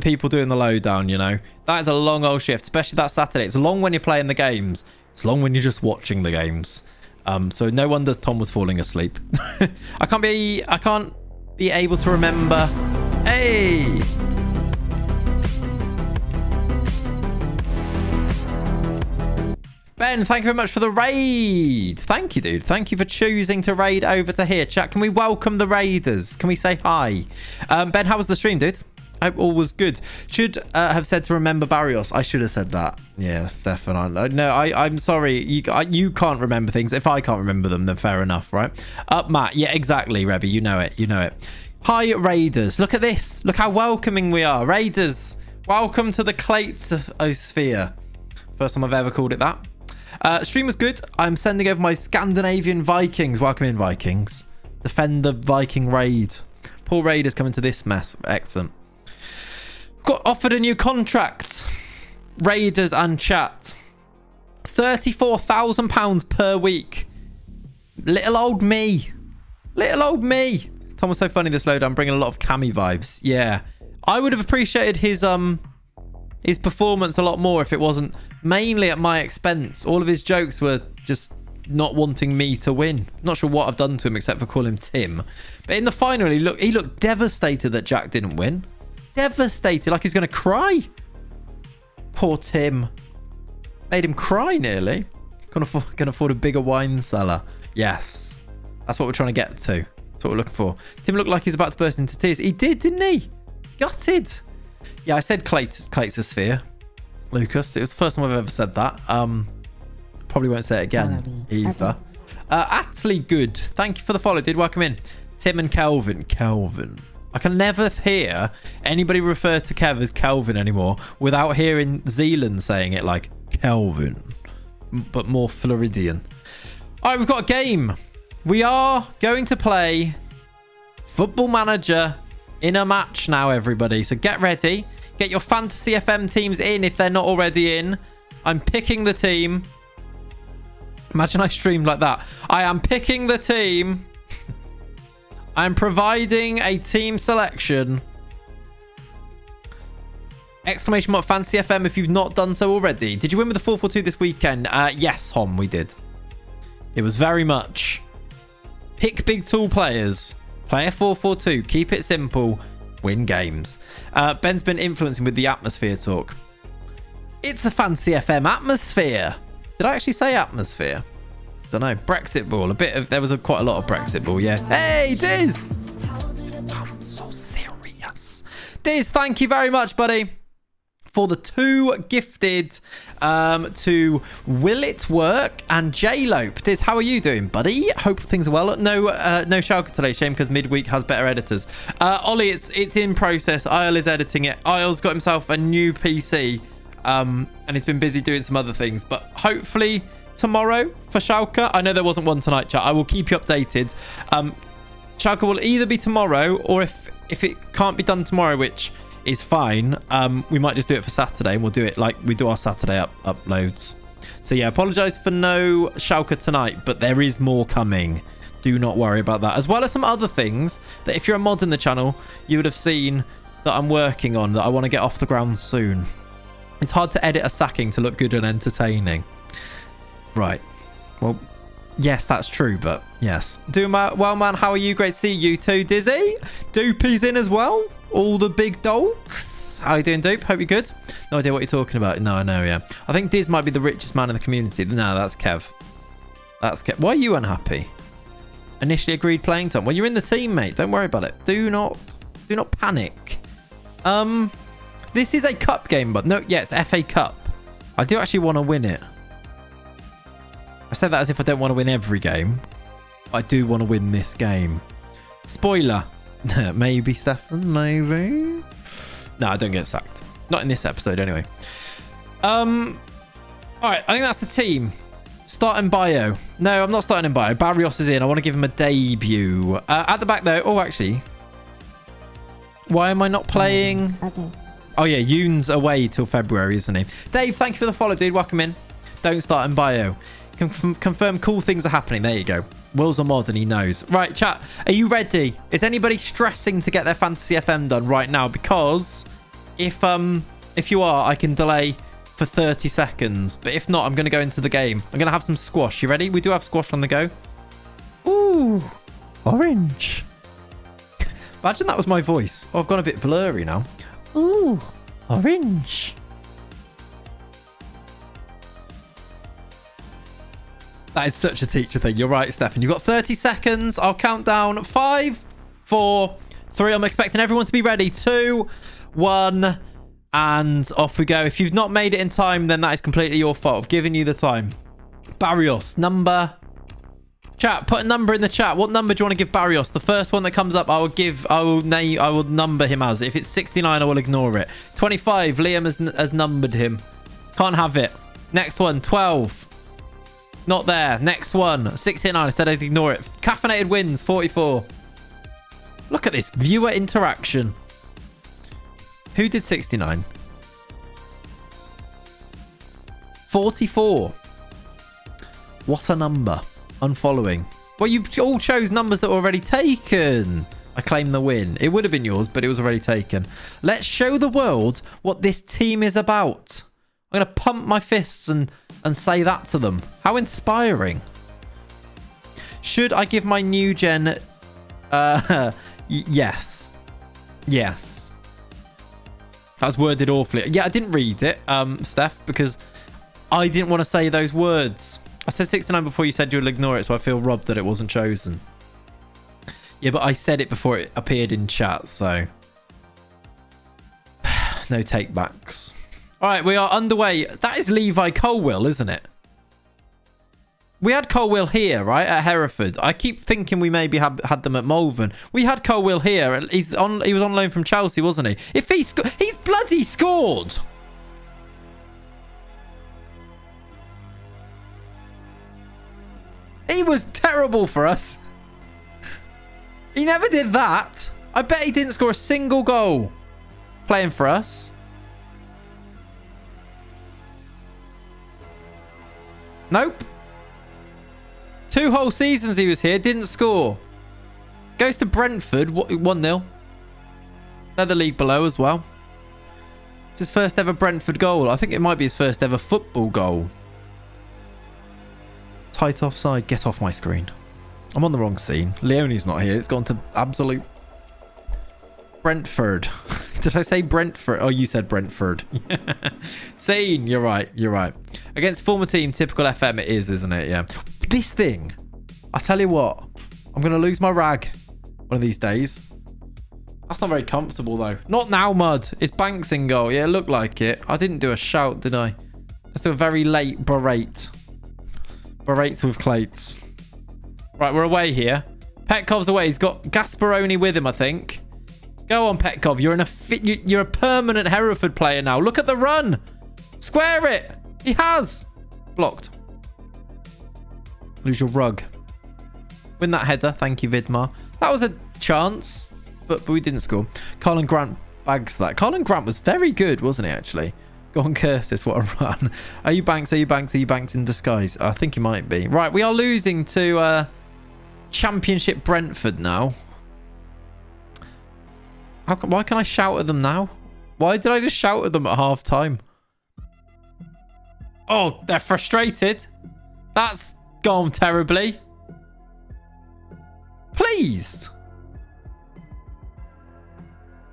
people doing the lowdown, you know. That is a long old shift, especially that Saturday. It's long when you're playing the games. It's long when you're just watching the games. So no wonder Tom was falling asleep. I can't be able to remember. Hey! Ben, thank you very much for the raid. Thank you, dude. Thank you for choosing to raid over to here. Chat, can we welcome the raiders? Can we say hi? Ben, how was the stream, dude? I hope all was good. Should have said to remember Barrios. I should have said that. Yeah, Steph and I. No, I'm sorry. You can't remember things. If I can't remember them, then fair enough, right? Up, Matt. Yeah, exactly, Rebby. You know it. You know it. Hi, raiders. Look at this. Look how welcoming we are. Raiders, welcome to the Clatesosphere. First time I've ever called it that. Stream was good. I'm sending over my Scandinavian Vikings. Welcome in, Vikings. Defend the Viking raid. Poor raiders coming to this mess. Excellent. Got offered a new contract. Raiders and chat. £34,000 per week. Little old me. Little old me. Tom was so funny this lowdown. Bringing a lot of Cammy vibes. Yeah. I would have appreciated his performance a lot more if it wasn't mainly at my expense. All of his jokes were just not wanting me to win. Not sure what I've done to him except for call him Tim. But in the final, he looked devastated that Jack didn't win. Devastated, like he's going to cry. Poor Tim. Made him cry nearly. Can afford a bigger wine cellar. Yes. That's what we're trying to get to. That's what we're looking for. Tim looked like he's about to burst into tears. He did, didn't he? Gutted. Yeah, I said Clatesosphere, Lucas. It was the first time I've ever said that. Probably won't say it again either. Actually, good. Thank you for the follow, dude. Welcome in. Tim and Kelvin. Kelvin. I can never hear anybody refer to Kev as Kelvin anymore without hearing Zealand saying it like Kelvin, but more Floridian. All right, we've got a game. We are going to play Football Manager in a match now, everybody. So get ready. Get your Fantasy FM teams in if they're not already in. I'm picking the team. Imagine I streamed like that. I am picking the team. I'm providing a team selection. Exclamation mark Fantasy FM if you've not done so already. Did you win with the 442 this weekend? Yes, Hom, we did. It was very much pick big tool players. Play a 442. Keep it simple. Win games. Ben's been influencing with the atmosphere talk. It's a Fantasy FM atmosphere. Did I actually say atmosphere? Don't know. Brexit ball. A bit of... There was quite a lot of Brexit ball, yeah. Hey, Diz! I'm so serious. Diz, thank you very much, buddy, for the two gifted to Will It Work and J-Lope. Diz, how are you doing, buddy? Hope things are well. No no Schalke today, shame, because midweek has better editors. Ollie, it's in process. Isle is editing it. Isle's got himself a new PC, and he's been busy doing some other things. But hopefully... tomorrow for Schalke. I know there wasn't one tonight, chat. I will keep you updated. Schalke will either be tomorrow, or if it can't be done tomorrow, which is fine, we might just do it for Saturday, and we'll do it like we do our Saturday uploads. So yeah, apologize for no Schalke tonight, but there is more coming. Do not worry about that. As well as some other things that if you're a mod in the channel, you would have seen that I'm working on that I want to get off the ground soon. It's hard to edit a sacking to look good and entertaining. Right, well, yes, that's true, but yes. Doing well, man, how are you? Great to see you too, Dizzy. Doopy's in as well. All the big dogs. How are you doing, Doop? Hope you're good. No idea what you're talking about. No, I know, yeah. I think Diz might be the richest man in the community. No, that's Kev. That's Kev. Why are you unhappy? Initially agreed playing time. Well, you're in the team, mate. Don't worry about it. Do not panic. This is a cup game, but no, yeah, it's FA Cup. I do actually want to win it. I said that as if I don't want to win every game. I do want to win this game. Spoiler. Maybe, Stefan. Maybe. No, I don't get sacked. Not in this episode, anyway. All right, I think that's the team. Start in bio. No, I'm not starting in bio. Barrios is in. I want to give him a debut. At the back, though. Oh, actually. Why am I not playing? Okay. Oh, yeah. Yoon's away till February, isn't he? Dave, thank you for the follow, dude. Welcome in. Don't start in bio. Confirm cool things are happening. There you go. Will's a mod and he knows. Right, chat, are you ready? Is anybody stressing to get their Fantasy FM done right now? Because if you are, I can delay for 30 seconds. But if not, I'm going to go into the game. I'm going to have some squash. You ready? We do have squash on the go. Ooh, orange. Imagine that was my voice. Oh, I've gone a bit blurry now. Ooh, orange. That is such a teacher thing. You're right, Stefan. You've got 30 seconds. I'll count down. 5, 4, 3. I'm expecting everyone to be ready. 2, 1, and off we go. If you've not made it in time, then that is completely your fault. I've given you the time. Barrios, number. Chat, put a number in the chat. What number do you want to give Barrios? The first one that comes up, I will number him as. If it's 69, I will ignore it. 25, Liam has numbered him. Can't have it. Next one, 12. Not there. Next one. 69. I said I'd ignore it. Caffeinated wins. 44. Look at this. Viewer interaction. Who did 69? 44. What a number. Unfollowing. Well, you all chose numbers that were already taken. I claim the win. It would have been yours, but it was already taken. Let's show the world what this team is about. I'm going to pump my fists and say that to them. How inspiring. Should I give my new gen... yes. Yes. That's worded awfully. Yeah, I didn't read it, Steph, because I didn't want to say those words. I said 69 before you said you'll ignore it, so I feel robbed that it wasn't chosen. Yeah, but I said it before it appeared in chat, so... No take backs. All right, we are underway. That is Levi Colwill, isn't it? We had Colwill here, right, at Hereford. I keep thinking we maybe had them at Malvern. We had Colwill here. He's on. He was on loan from Chelsea, wasn't he? If he scored, he's bloody scored. He was terrible for us. He never did that. I bet he didn't score a single goal playing for us. Nope. 2 whole seasons he was here. Didn't score. Goes to Brentford. 1-0. They're the league below as well. It's his first ever Brentford goal. I think it might be his first ever football goal. Tight offside. Get off my screen. I'm on the wrong scene. Leonie's not here. It's gone to absolute Brentford. Did I say Brentford? Oh, you said Brentford. Scene. You're right. You're right. Against former team, typical FM it is, isn't it? Yeah. This thing. I tell you what. I'm going to lose my rag one of these days. That's not very comfortable, though. Not now, Mud. It's Banks in goal. Yeah, it looked like it. I didn't do a shout, did I? Let's do a very late berate. Berates with Clates. Right, we're away here. Petkov's away. He's got Gasparoni with him, I think. Go on, Petkov. You're a permanent Hereford player now. Look at the run. Square it. He has. Blocked. Lose your rug. Win that header. Thank you, Vidmar. That was a chance, but we didn't score. Colin Grant bags that. Colin Grant was very good, wasn't he, actually? Go on, Curtis. What a run. Are you Banks? Are you Banks? Are you Banks in disguise? I think he might be. Right, we are losing to Championship Brentford now. Why can I shout at them now? Why did I just shout at them at half time? Oh, they're frustrated. That's gone terribly. Pleased.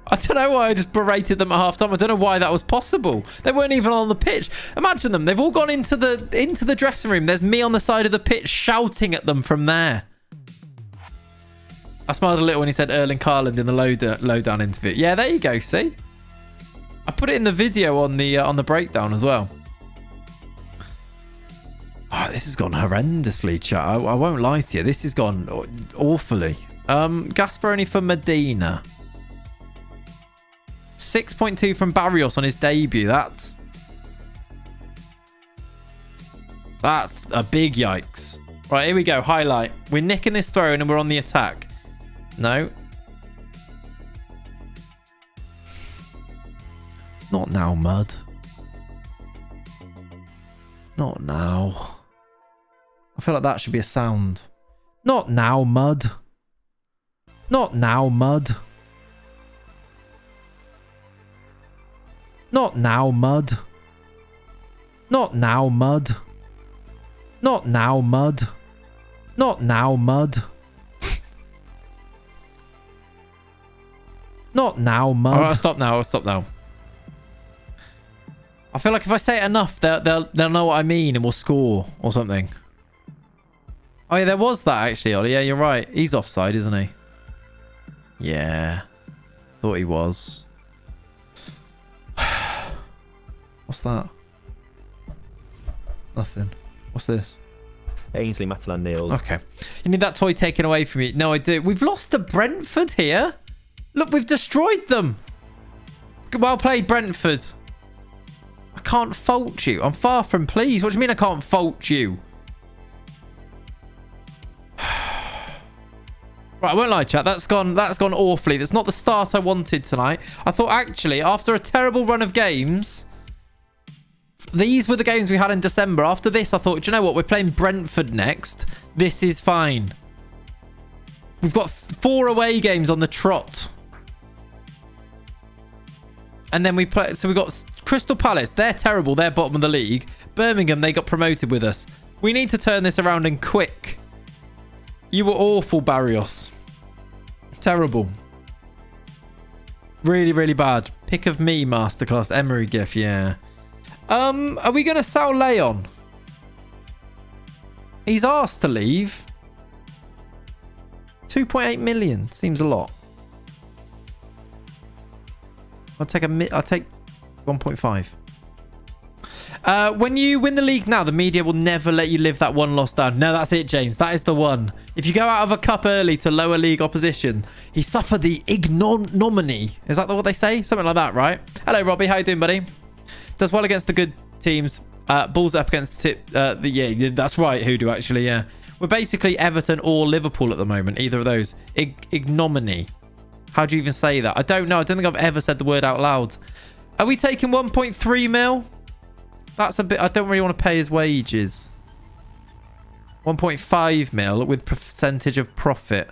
I don't know why I just berated them at halftime. I don't know why that was possible. They weren't even on the pitch. Imagine them. They've all gone into the dressing room. There's me on the side of the pitch shouting at them from there. I smiled a little when he said Erling Haaland in the lowdown interview. Yeah, there you go. See, I put it in the video on the breakdown as well. Oh, this has gone horrendously, chat. I won't lie to you. This has gone awfully. Gasparoni for Medina. 6.2 from Barrios on his debut. That's a big yikes. Right, here we go. Highlight. We're nicking this throw in and we're on the attack. No. Not now, Mud. Not now. I feel like that should be a sound. Not now, Mud. Not now, Mud. Not now, Mud. Not now, Mud. Not now, Mud. Not now, Mud. Not now, Mud. All right, I'll stop now. I'll stop now. I feel like if I say it enough, they'll know what I mean and we'll score or something. Oh, yeah, there was that actually, Ollie. Yeah, you're right. He's offside, isn't he? Yeah. Thought he was. What's that? Nothing. What's this? Ainsley, Matalan, Niels. Okay. You need that toy taken away from you. No, I do. We've lost to Brentford here. Look, we've destroyed them. Well played, Brentford. I can't fault you. I'm far from pleased. What do you mean I can't fault you? Right, I won't lie, chat. That's gone awfully. That's not the start I wanted tonight. I thought, actually, after a terrible run of games... These were the games we had in December. After this, I thought, do you know what? We're playing Brentford next. This is fine. We've got 4 away games on the trot. And then we play... So we got Crystal Palace. They're terrible. They're bottom of the league. Birmingham, they got promoted with us. We need to turn this around and quick. You were awful, Barrios. Terrible. Really, really bad. Pick of me, Masterclass. Emery gif, yeah. Are we going to sell Leon? He's asked to leave. 2.8 million seems a lot. I'll take 1.5. When you win the league now, the media will never let you live that one loss down. No, that's it, James. That is the one. If you go out of a cup early to lower league opposition, he suffered the ignominy. Is that what they say? Something like that, right? Hello, Robbie. How you doing, buddy? Does well against the good teams. Balls up against the tip. Yeah, that's right, Hoodoo, actually, yeah. We're basically Everton or Liverpool at the moment. Either of those. Ignominy. How do you even say that? I don't know. I don't think I've ever said the word out loud. Are we taking 1.3 mil? That's a bit... I don't really want to pay his wages. 1.5 mil with percentage of profit.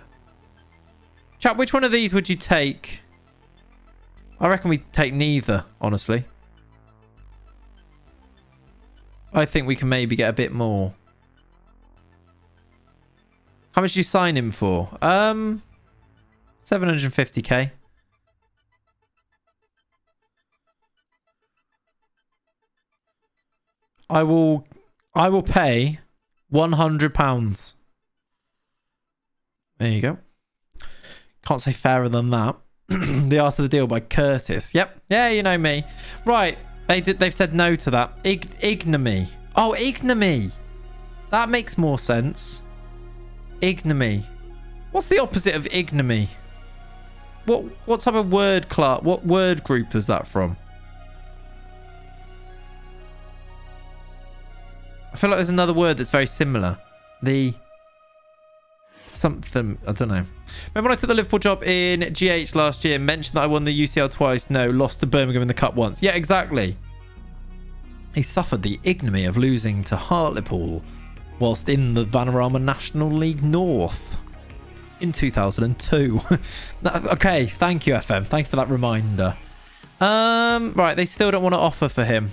Chat, which one of these would you take? I reckon we take neither, honestly. I think we can maybe get a bit more. How much do you sign him for? 750k. I will pay £100. There you go. Can't say fairer than that. The Art of the Deal by Curtis. Yep. Yeah, you know me. Right. They've said no to that. Ignominy. Oh, ignominy. That makes more sense. Ignominy. What's the opposite of ignominy? What type of word class? What word group is that from? I feel like there's another word that's very similar. The something, I don't know. Remember when I took the Liverpool job in GH last year, mentioned that I won the UCL twice? No, lost to Birmingham in the Cup once. Yeah, exactly. He suffered the ignominy of losing to Hartlepool whilst in the Vanarama National League North in 2002. Okay, thank you, FM. Thank you for that reminder. Right, they still don't want to offer for him.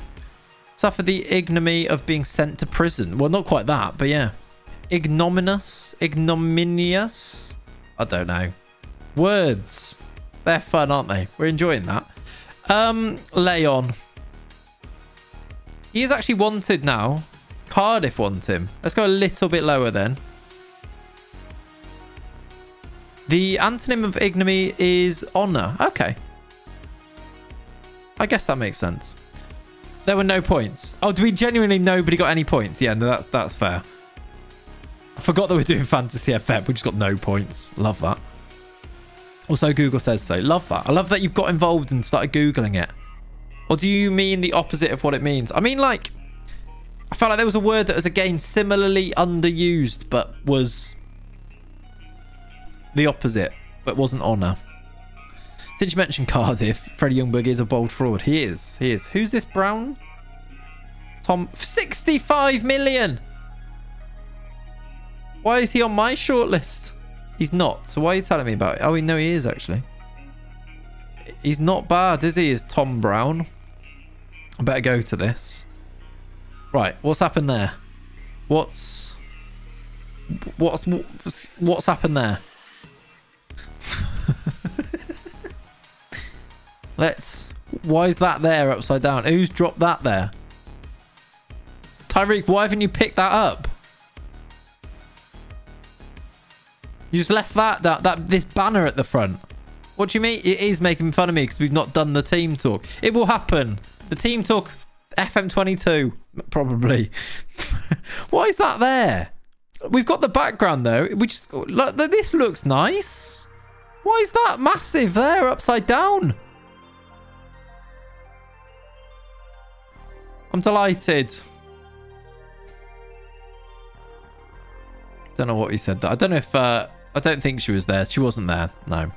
Suffered the ignominy of being sent to prison. Well, not quite that, but yeah. Ignominious? Ignominious? I don't know. Words. They're fun, aren't they? We're enjoying that. Leon. He is actually wanted now. Cardiff want him. Let's go a little bit lower then. The antonym of ignominy is honour. Okay. I guess that makes sense. There were no points. Oh, do we genuinely nobody got any points? Yeah, no, that's fair. I forgot that we're doing Fantasy FF. We just got no points. Love that. Also, Google says so. Love that. I love that you've got involved and started Googling it. Or do you mean the opposite of what it means? I mean, like, I felt like there was a word that was, again, similarly underused, but was the opposite, but wasn't honour. Since you mentioned Cardiff, Freddie Youngberg is a bold fraud. He is. He is. Who's this Brown? Tom. 65 million. Why is he on my shortlist? He's not. So why are you telling me about it? Oh, no, he is, actually. He's not bad, is he? Is Tom Brown. I better go to this. Right. What's happened there? What's happened there? Why is that there upside down? Who's dropped that there? Tyreek, why haven't you picked that up? You just left this banner at the front. What do you mean? It is making fun of me because we've not done the team talk. It will happen. The team talk FM22, probably. Why is that there? We've got the background though. We just look, this looks nice. Why is that massive there upside down? I'm delighted. Don't know what he said that. I don't know if... I don't think she was there. She wasn't there. No.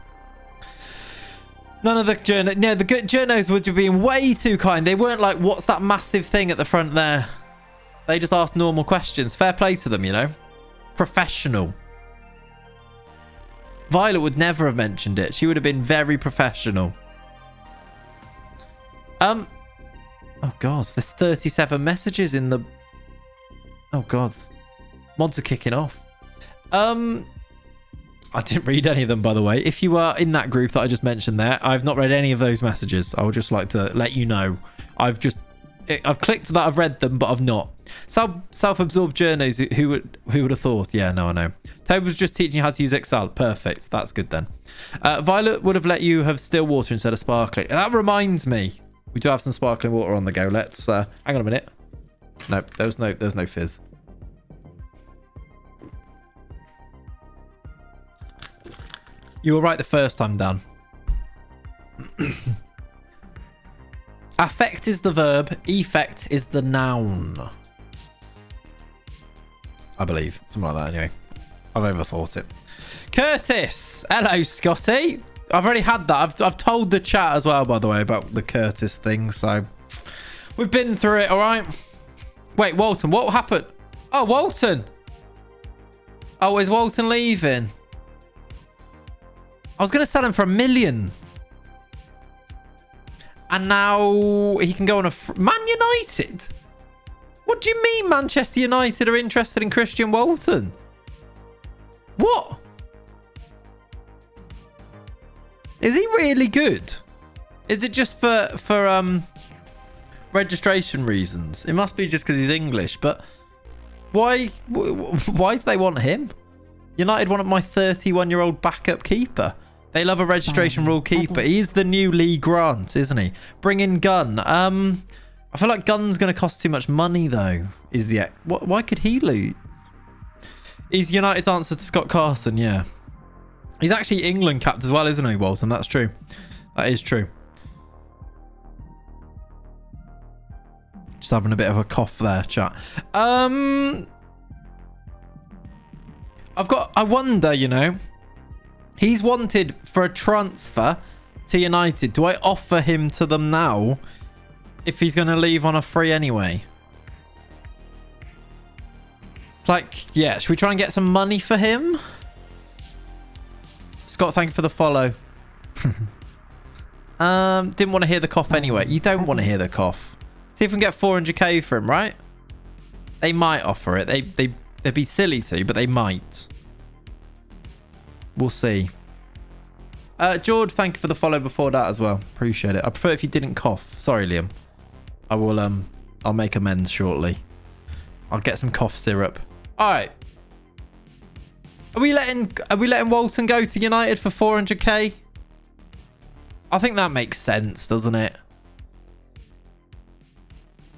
None of the journos... No, the good journos were being way too kind. They weren't like, what's that massive thing at the front there? They just asked normal questions. Fair play to them, you know. Professional. Violet would never have mentioned it. She would have been very professional. Oh, God. There's 37 messages in the... Oh, God. Mods are kicking off. I didn't read any of them, by the way. If you are in that group that I just mentioned there, I've not read any of those messages. I would just like to let you know. I've clicked that I've read them, but I've not. Self-absorbed journos, who would have thought? Yeah, no, I know. Toby was just teaching you how to use Excel. Perfect. That's good then. Violet would have let you have still water instead of sparkling. That reminds me. We do have some sparkling water on the go. Let's hang on a minute. Nope, there's no fizz. You were right the first time, Dan. Affect is the verb. Effect is the noun. I believe. Something like that, anyway. I've overthought it. Curtis! Hello, Scotty. I've already had that. I've told the chat as well, by the way, about the Curtis thing. So, we've been through it, all right? Wait, Walton, what happened? Oh, Walton. Oh, is Walton leaving? I was going to sell him for $1 million. And now he can go on a... Man United? What do you mean Manchester United are interested in Christian Walton? What? Is he really good? Is it just for registration reasons? It must be just because he's English, but why do they want him? United wanted my 31-year-old backup keeper. They love a registration rule keeper. He's the new Lee Grant, isn't he? Bring in Gunn. I feel like Gunn's going to cost too much money, though. Is the why could he lose? He's United's answer to Scott Carson, yeah. He's actually England capped as well, isn't he, Walton? That's true. That is true. Just having a bit of a cough there, chat. I wonder, you know, he's wanted for a transfer to United. Do I offer him to them now if he's going to leave on a free anyway? Like, yeah, should we try and get some money for him? Scott, thank you for the follow. Didn't want to hear the cough anyway. You don't want to hear the cough. See if we can get 400k for him, right? They might offer it. They'd be silly to, but they might. We'll see. George, thank you for the follow before that as well. Appreciate it. I prefer if you didn't cough. Sorry, Liam. I will, I'll make amends shortly. I'll get some cough syrup. All right. Are we letting Walton go to United for 400k? I think that makes sense, doesn't it?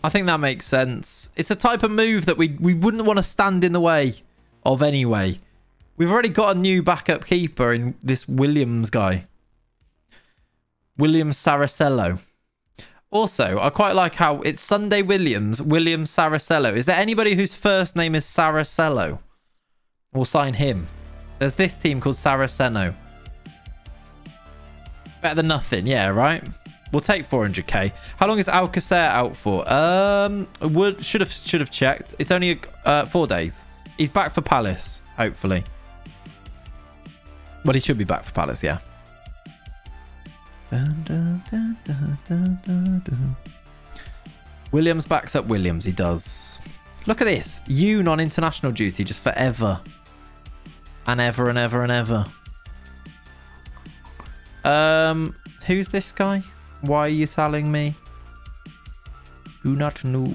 I think that makes sense. It's a type of move that we wouldn't want to stand in the way of anyway. We've already got a new backup keeper in this Williams guy. William Saracello. Also, I quite like how it's Sunday Williams, William Saracello. Is there anybody whose first name is Saracello? We'll sign him. There's this team called Saraceno. Better than nothing. Yeah, right? We'll take 400k. How long is Alcacer out for? Should have checked. It's only 4 days. He's back for Palace, hopefully. Well, he should be back for Palace, yeah. Dun, dun, dun, dun, dun, dun, dun. Williams backs up Williams. He does. Look at this. You non-international duty just forever. And ever and ever and ever. Who's this guy? Why are you telling me? Do not know.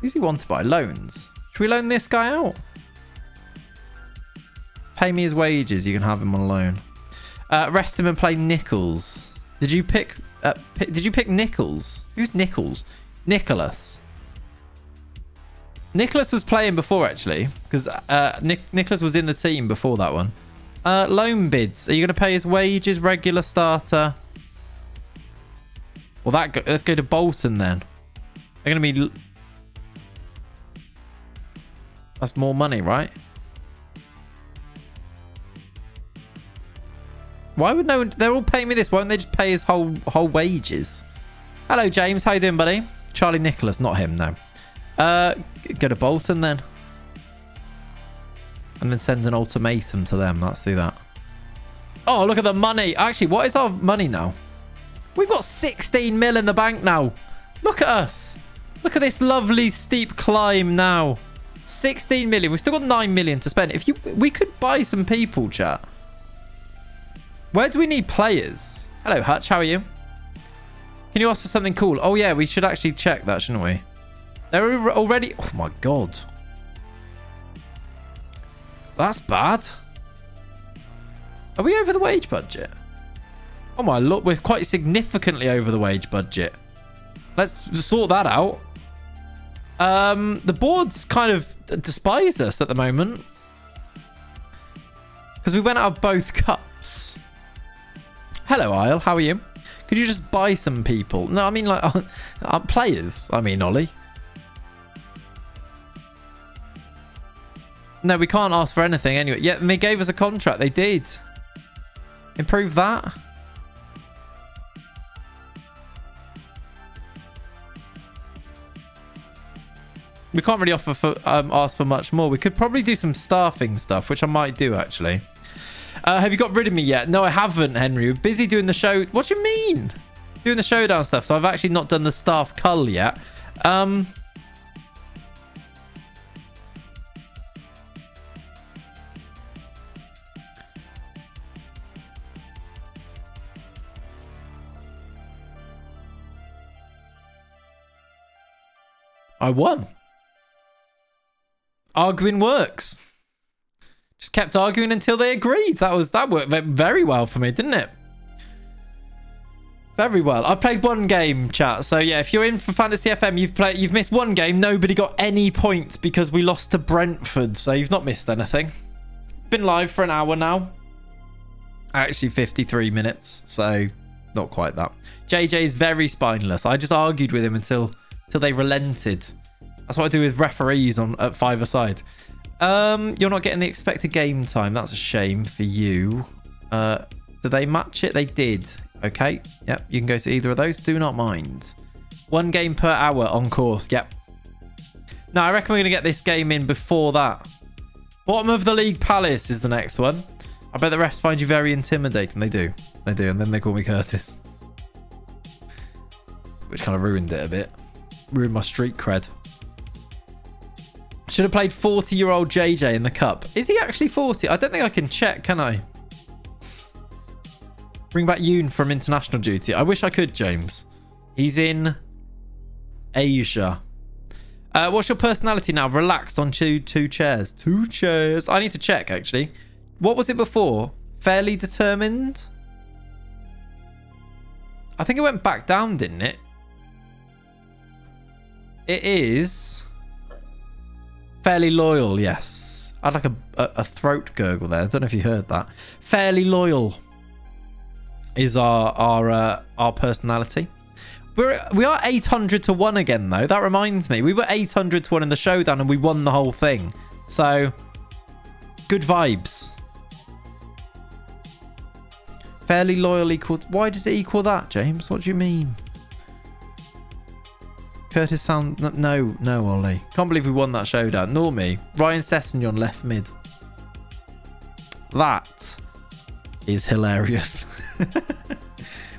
Who's he wanted by? Loans. Should we loan this guy out? Pay me his wages. You can have him on loan. Rest him and play Nichols. Did you pick... did you pick Nichols? Who's Nichols? Nicholas. Nicholas was playing before, actually, because Nicholas was in the team before that one. Loan bids. Are you going to pay his wages? Regular starter. Well, let's go to Bolton then. They're going to be... That's more money, right? Why would no one... They're all paying me this. Why don't they just pay his whole wages? Hello, James. How you doing, buddy? Charlie Nicholas. Not him, no. Go to Bolton, then. And then send an ultimatum to them. Let's do that. Oh, look at the money. Actually, what is our money now? We've got 16 mil in the bank now. Look at us. Look at this lovely steep climb now. 16 million. We've still got 9 million to spend. We could buy some people, chat. Where do we need players? Hello, Hutch. How are you? Can you ask for something cool? Oh, yeah. We should actually check that, shouldn't we? They're already... Oh, my God. That's bad. Are we over the wage budget? Oh my lord, we're quite significantly over the wage budget. Let's sort that out. The boards kind of despise us at the moment. Because we went out of both cups. Hello, Isle. How are you? Could you just buy some people? No, I mean, like, players. I mean, Ollie. No, we can't ask for anything anyway. Yeah, and they gave us a contract. They did. Improve that. We can't really offer for, ask for much more. We could probably do some staffing stuff, which I might do, actually. Have you got rid of me yet? No, I haven't, Henry. We're busy doing the show. What do you mean? Doing the showdown stuff. So I've actually not done the staff cull yet. I won. Arguing works. Just kept arguing until they agreed. That worked very well for me, didn't it? Very well. I played one game, chat. So yeah, if you're in for Fantasy FM, you've missed one game. Nobody got any points because we lost to Brentford. So you've not missed anything. Been live for an hour now. Actually, 53 minutes. So not quite that. JJ is very spineless. I just argued with him until they relented. That's what I do with referees at five-a-side. You're not getting the expected game time. That's a shame for you. Did they match it? They did. Okay. Yep. You can go to either of those. Do not mind. One game per hour on course. Yep. Now, I reckon we're going to get this game in before that. Bottom of the league Palace is the next one. I bet the refs find you very intimidating. They do. They do. And then they call me Curtis. Which kind of ruined it a bit. Ruined my street cred. Should have played 40-year-old JJ in the cup. Is he actually 40? I don't think I can check, can I? Bring back Yoon from international duty. I wish I could, James. He's in Asia. What's your personality now? Relaxed on two chairs. Two chairs. I need to check, actually. What was it before? Fairly determined? I think it went back down, didn't it? It is... fairly loyal, yes. I had like a throat gurgle there. I don't know if you heard that. Fairly loyal is our personality. We are 800 to 1 again though. That reminds me, we were 800 to 1 in the showdown and we won the whole thing. So good vibes. Fairly loyal equal. Why does it equal that, James? What do you mean? Curtis sound... No, Ollie. Can't believe we won that showdown. Nor me. Ryan Sessegnon left mid. That is hilarious.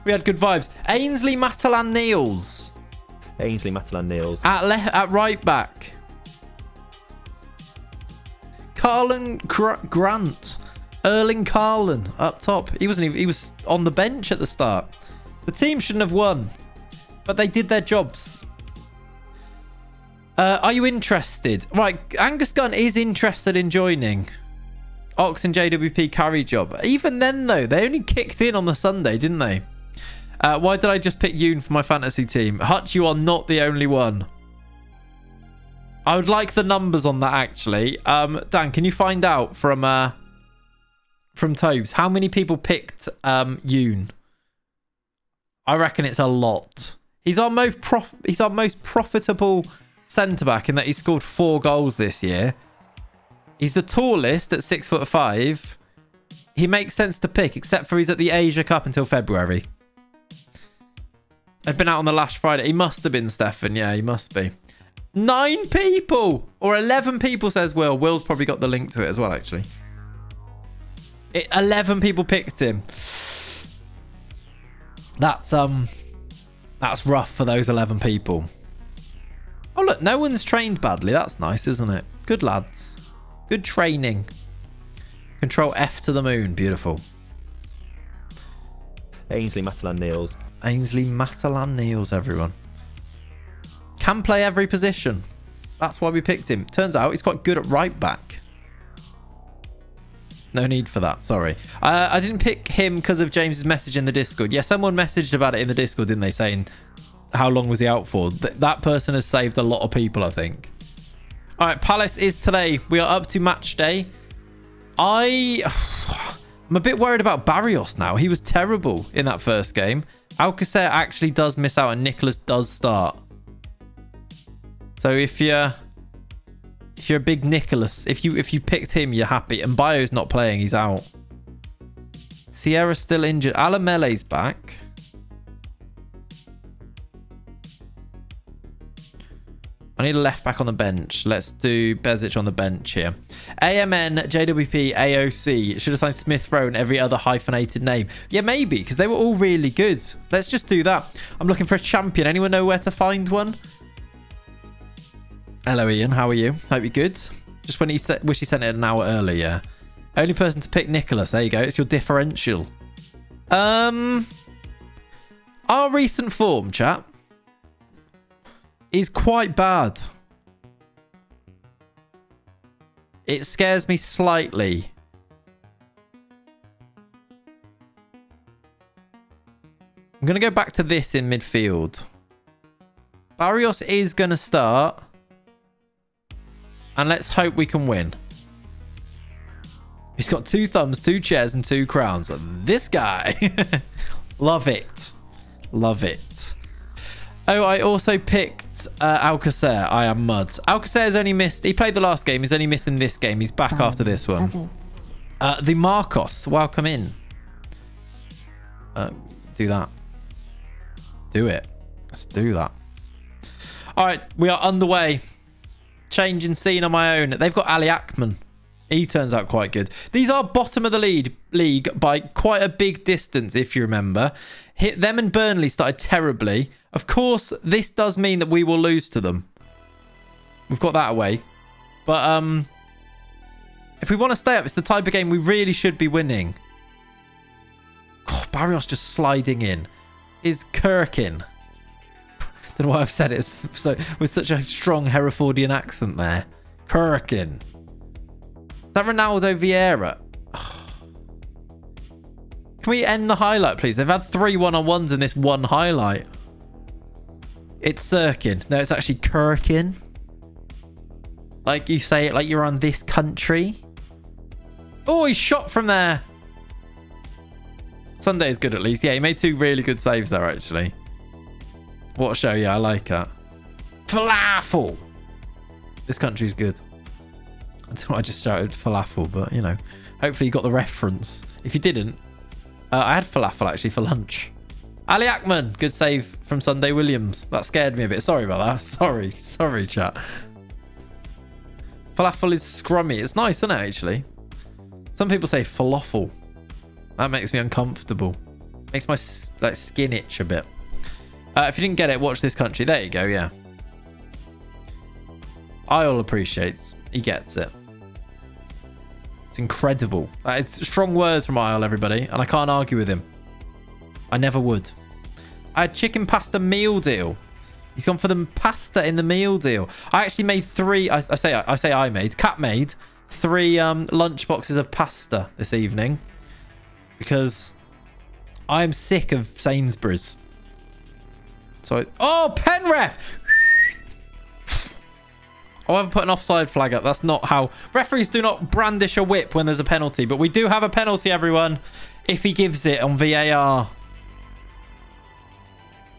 We had good vibes. Ainsley, Matalan, Niels. Ainsley, Matalan, Niels. At right back. Carlin Grant. Erling Carlin up top. He wasn't even... he was on the bench at the start. The team shouldn't have won. But they did their jobs. Are you interested? Right, Angus Gunn is interested in joining Ox and JWP carry job. Even then, though, they only kicked in on the Sunday, didn't they? Why did I just pick Yoon for my fantasy team? Hutch, you are not the only one. I would like the numbers on that, actually. Dan, can you find out from Tobes how many people picked Yoon? I reckon it's a lot. He's our most profitable centre-back in that he scored 4 goals this year. He's the tallest at 6'5". He makes sense to pick, except for he's at the Asia Cup until February. I've been out on the last Friday. He must have been, Stefan. Yeah, he must be. 9 people! Or 11 people, says Will. Will's probably got the link to it as well, actually. 11 people picked him. That's rough for those 11 people. Oh, look, no one's trained badly. That's nice, isn't it? Good lads. Good training. Control F to the moon. Beautiful. Ainsley, Matalan, Niels. Ainsley, Matalan, Niels, everyone. Can play every position. That's why we picked him. Turns out he's quite good at right back. No need for that. Sorry. I didn't pick him because of James's message in the Discord. Yeah, someone messaged about it in the Discord, didn't they? Saying how long was he out for? That person has saved a lot of people, I think. All right, Palace is today. We are up to match day. I'm a bit worried about Barrios now. He was terrible in that first game. Alcacer actually does miss out and Nicholas does start. So if you're a big Nicholas, if you picked him, you're happy. And Bio's not playing, he's out. Sierra's still injured. Alamele's back. I need a left back on the bench. Let's do Bezic on the bench here. AMN, JWP, AOC. Should assign Smith Rowe and every other hyphenated name. Yeah, maybe, because they were all really good. Let's just do that. I'm looking for a champion. Anyone know where to find one? Hello, Ian. How are you? Hope you're good. Just when wish he sent it an hour early, yeah. Only person to pick Nicholas. There you go. It's your differential. Our recent form, chat, is quite bad. It scares me slightly. I'm going to go back to this in midfield. Barrios is going to start. And let's hope we can win. He's got 2 thumbs, 2 chairs, and 2 crowns. This guy. Love it. Love it. Oh, I also picked Alcacer. I am mud. Alcacer's only missed... He played the last game. He's only missing this game. He's back after this one. Okay. The Marcos. Welcome in. Do that. Do it. Let's do that. All right. We are underway. Changing scene on my own. They've got Ali Ackman. He turns out quite good. These are bottom of the league by quite a big distance, if you remember. Hit them and Burnley started terribly. Of course, this does mean that we will lose to them. We've got that away. But if we want to stay up, it's the type of game we really should be winning. Oh, Barrios just sliding in. Is Kirkin. Don't know why I've said it so with such a strong Herefordian accent there. Kirkin. Is that Ronaldo Vieira? Can we end the highlight, please? They've had 3 1-on-1s in this one highlight. It's Sirkin. No, it's actually Kirkin. Like you say it, like you're on this country. Oh, he shot from there. Sunday is good at least. Yeah, he made 2 really good saves there, actually. What a show. Yeah, I like that. Falafel. This country's good. I don't know why I just shouted falafel, but, you know, hopefully you got the reference. If you didn't, I had falafel, actually, for lunch. Ali Ackman, good save from Sunday Williams. That scared me a bit. Sorry about that. Sorry, chat. Falafel is scrummy. It's nice, isn't it, actually? Some people say falafel. That makes me uncomfortable. Makes my skin itch a bit. If you didn't get it, watch this country. There you go, yeah. Isle appreciates. He gets it. It's incredible. It's strong words from Isle, everybody. And I can't argue with him. I never would. I had chicken pasta meal deal. He's gone for the pasta in the meal deal. I actually made 3... Kat made 3 lunch boxes of pasta this evening. Because I am sick of Sainsbury's. So oh, pen ref! Oh, I've put an offside flag up. That's not how... Referees do not brandish a whip when there's a penalty. But we do have a penalty, everyone. If he gives it on VAR.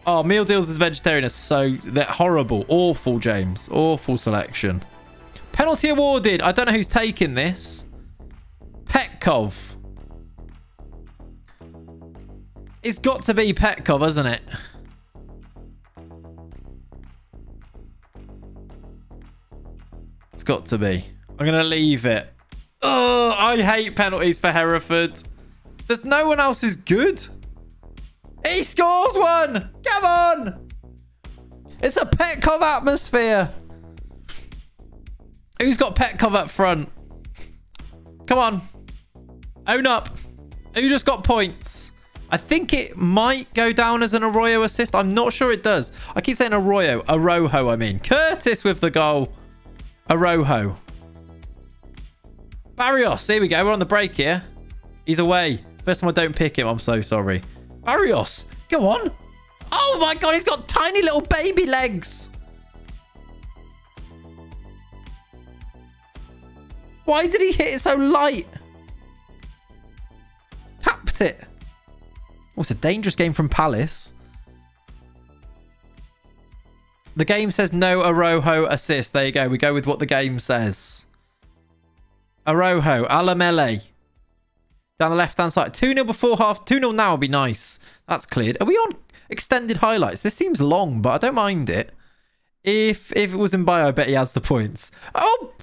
Oh, meal deals as vegetarian is so... They're horrible. Awful, James. Awful selection. Penalty awarded. I don't know who's taking this. Petkov. It's got to be Petkov, hasn't it? It's got to be. I'm going to leave it. Oh, I hate penalties for Hereford. There's no one else who's good. He scores one. Come on. It's a Petkov atmosphere. Who's got Petkov up front? Come on. Own up. Who just got points? I think it might go down as an Arroyo assist. I'm not sure it does. I keep saying Arroyo. Arojo, I mean. Curtis with the goal. Arojo. Barrios. There we go. We're on the break here. He's away. First time I don't pick him. I'm so sorry. Barrios. Go on. Oh my God. He's got tiny little baby legs. Why did he hit it so light? Tapped it. Oh, it's a dangerous game from Palace. The game says no Arojo assist. There you go. We go with what the game says. Arojo. Alamele. Down the left-hand side. 2-0 before half. 2-0 now would be nice. That's cleared. Are we on extended highlights? This seems long, but I don't mind it. If it was in bio, I bet he adds the points. Oh!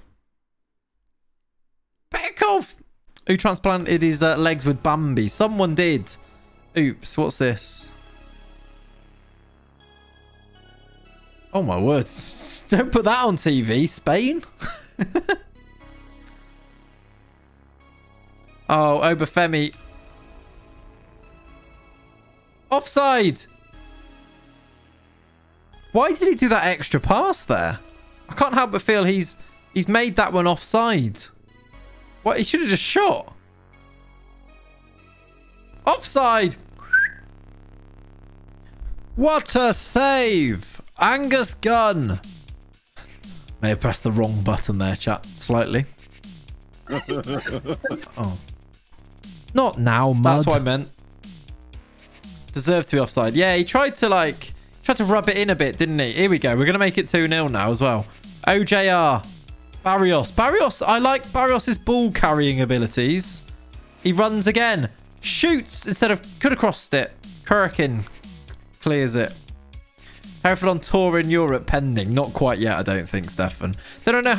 Petkov, who transplanted his legs with Bambi. Someone did. Oops, what's this? Oh my word. Don't put that on TV, Spain. Oh, Obafemi. Offside. Why did he do that extra pass there? I can't help but feel he's made that one offside. What? He should have just shot. Offside. What a save. Angus Gunn. May have pressed the wrong button there, chat. Slightly. Oh. Not now, mud. That's what I meant. Deserved to be offside. Yeah, he tried to rub it in a bit, didn't he? Here we go. We're going to make it 2-0 now as well. OJR. Barrios. Barrios. I like Barrios' ball carrying abilities. He runs again. Shoots instead of... Could have crossed it. Kurikin clears it. Hereford on tour in Europe pending. Not quite yet, I don't think, Stefan. They don't know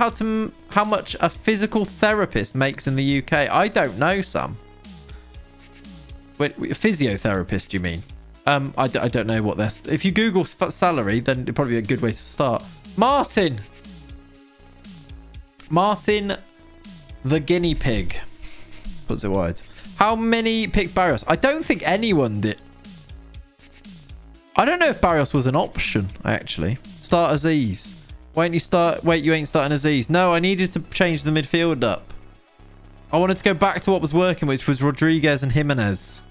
how much a physical therapist makes in the UK. I don't know, Sam. Wait, a physiotherapist, you mean? I don't know what they're... If you Google salary, then it'd probably be a good way to start. Martin! Martin the guinea pig puts it wide. How many picked Barrios? I don't think anyone did. I don't know if Barrios was an option, actually. Start Aziz. Why don't you start? Wait, you ain't starting Aziz. No, I needed to change the midfield up. I wanted to go back to what was working, which was Rodriguez and Jimenez.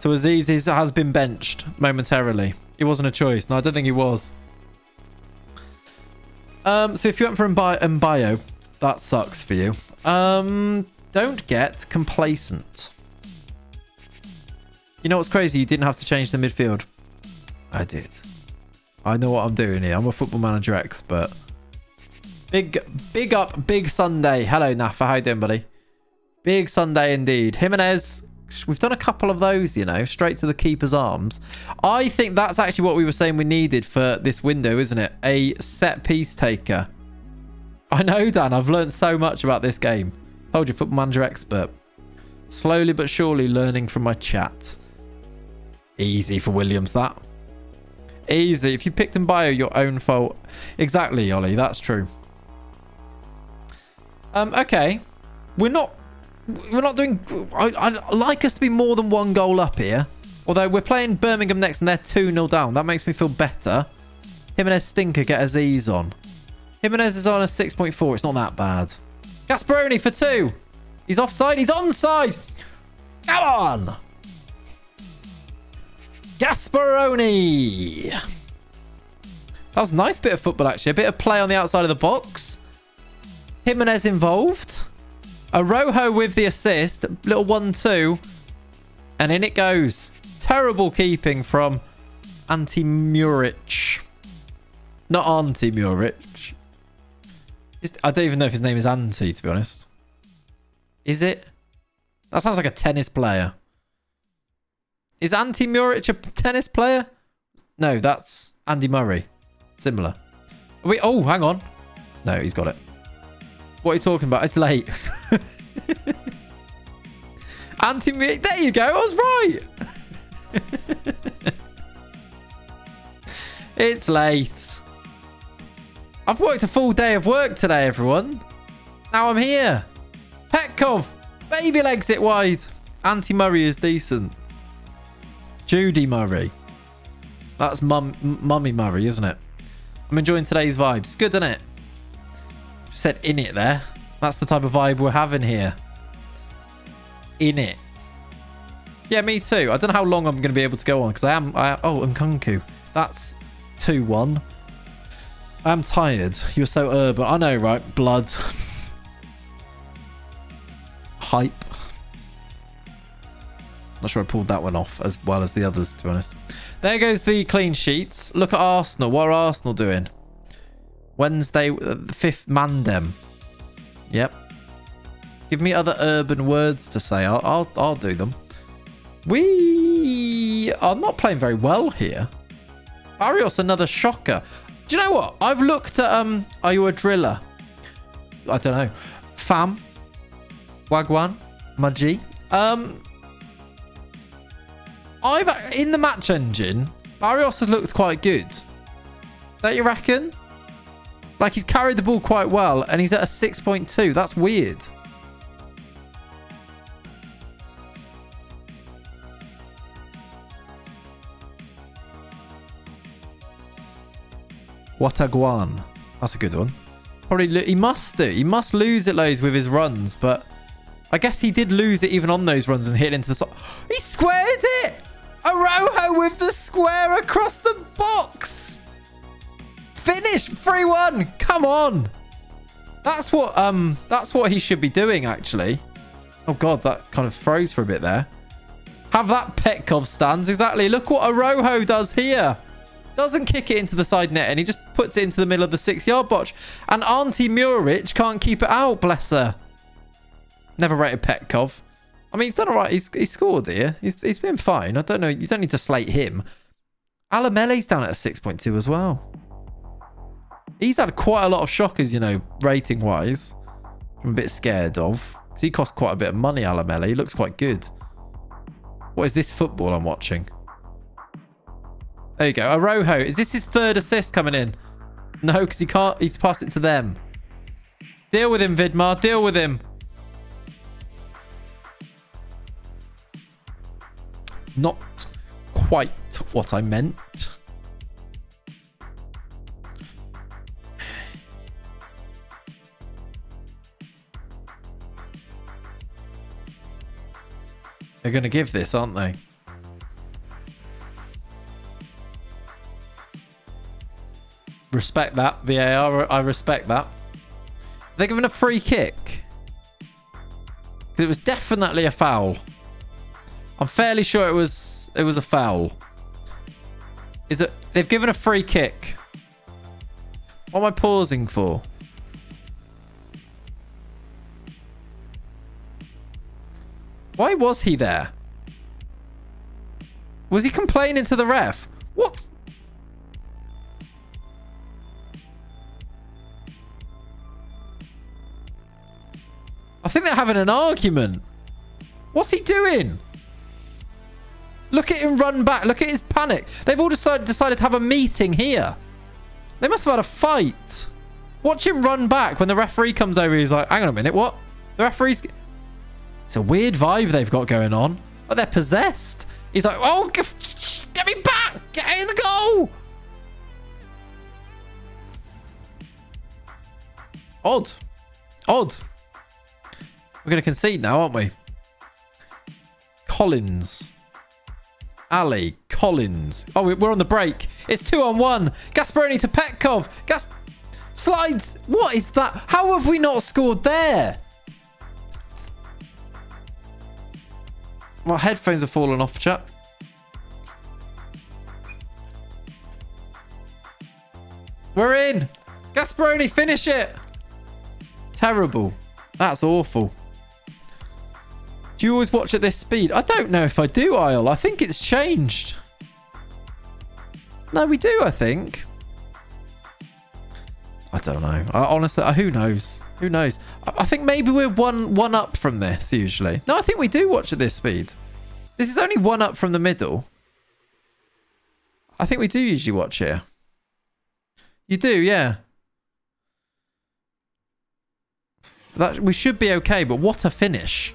So Aziz has been benched momentarily. It wasn't a choice. No, I don't think he was. So if you went for Mbayo, that sucks for you. Don't get complacent. You know what's crazy? You didn't have to change the midfield. I did. I know what I'm doing here. I'm a Football Manager expert. Big up, big Sunday. Hello, Nafa. How you doing, buddy? Big Sunday indeed. Jimenez. We've done a couple of those, you know, straight to the keeper's arms. I think that's actually what we were saying we needed for this window, isn't it? A set piece taker. I know, Dan. I've learned so much about this game. Told you, Football Manager expert. Slowly but surely learning from my chat. Easy for Williams, that. Easy. If you picked Mbayo, your own fault. Exactly, Ollie. That's true. Okay. We're not doing... I'd like us to be more than one goal up here. Although we're playing Birmingham next and they're 2-0 down. That makes me feel better. Jimenez stinker, get Aziz on. Jimenez is on a 6.4. It's not that bad. Gasparoni for 2. He's offside. He's onside. Come on. Gasparoni. That was a nice bit of football, actually. A bit of play on the outside of the box. Jimenez involved. Arojo with the assist. Little 1-2. And in it goes. Terrible keeping from Anti Muric. Not Auntie Muric. I don't even know if his name is Anti, to be honest. Is it? That sounds like a tennis player. Is Anti Muric a tennis player? No, that's Andy Murray. Similar. Are we... Oh, hang on. No, he's got it. What are you talking about? It's late. Anti-Muric. There you go. I was right. It's late. I've worked a full day of work today, everyone. Now I'm here. Petkov. Baby legs it wide. Anti-Murray is decent. Judy Murray. That's Mummy Murray, isn't it? I'm enjoying today's vibes. Good, isn't it? Said in it there. That's the type of vibe we're having here. In it. Yeah, me too. I don't know how long I'm going to be able to go on because I'm Kunku. That's 2-1. I'm tired. You're so urban. I know, right? Blood. Hype. Not sure I pulled that one off as well as the others, to be honest. There goes the clean sheets. Look at Arsenal. What are Arsenal doing? Wednesday, the fifth Mandem. Yep. Give me other urban words to say. I'll do them. We are not playing very well here. Barrios, another shocker. Do you know what? I've looked at, are you a driller? I don't know. Fam. Wagwan. Maji. In the match engine, Barrios has looked quite good. Don't you reckon? Like, he's carried the ball quite well, and he's at a 6.2. That's weird. Wataguan. That's a good one. Probably he must do. He must lose it loads with his runs, but I guess he did lose it even on those runs and hit into the side. He squared it! Arojo with the square across the box! Finish! 3-1! Come on! That's what he should be doing, actually. Oh god, that kind of froze for a bit there. Have that Petkov stands, exactly. Look what Arojo does here. Doesn't kick it into the side net, and he just puts it into the middle of the 6-yard box. And Auntie Murich can't keep it out, bless her. Never rated Petkov. I mean, he's done all right. He's scored here. He's been fine. I don't know. You don't need to slate him. Alamele's down at a 6.2 as well. He's had quite a lot of shockers, you know, rating-wise. I'm a bit scared of. Because he cost quite a bit of money, Alamele. He looks quite good. What is this football I'm watching? There you go. Arojo. Is this his third assist coming in? No, because he can't. He's passed it to them. Deal with him, Vidmar. Deal with him. Not quite what I meant. They're going to give this, aren't they? Respect that, VAR. I respect that. They're giving a free kick. It was definitely a foul. I'm fairly sure it was a foul. Is it? They've given a free kick. What am I pausing for? Why was he there? Was he complaining to the ref? What? I think they're having an argument. What's he doing? Look at him run back. Look at his panic. They've all decided to have a meeting here. They must have had a fight. Watch him run back. When the referee comes over, he's like, hang on a minute, what? The referee's... It's a weird vibe they've got going on. Like they're possessed. He's like, oh, get me back. Get in the goal. Odd. Odd. We're going to concede now, aren't we? Collins. Ali. Collins. Oh, we're on the break. It's 2-on-1. Gasperoni to Petkov. Slides. What is that? How have we not scored there? My headphones have fallen off, chap. We're in. Gasperoni, finish it. Terrible. That's awful. Do you always watch at this speed? I don't know if I do, Isle. I think it's changed. No, we do, I think. I don't know. I honestly, who knows? Who knows? I think maybe we're one up from this usually. No, I think we do watch at this speed. This is only one up from the middle. I think we do usually watch here. You do, yeah. That we should be okay, but what a finish.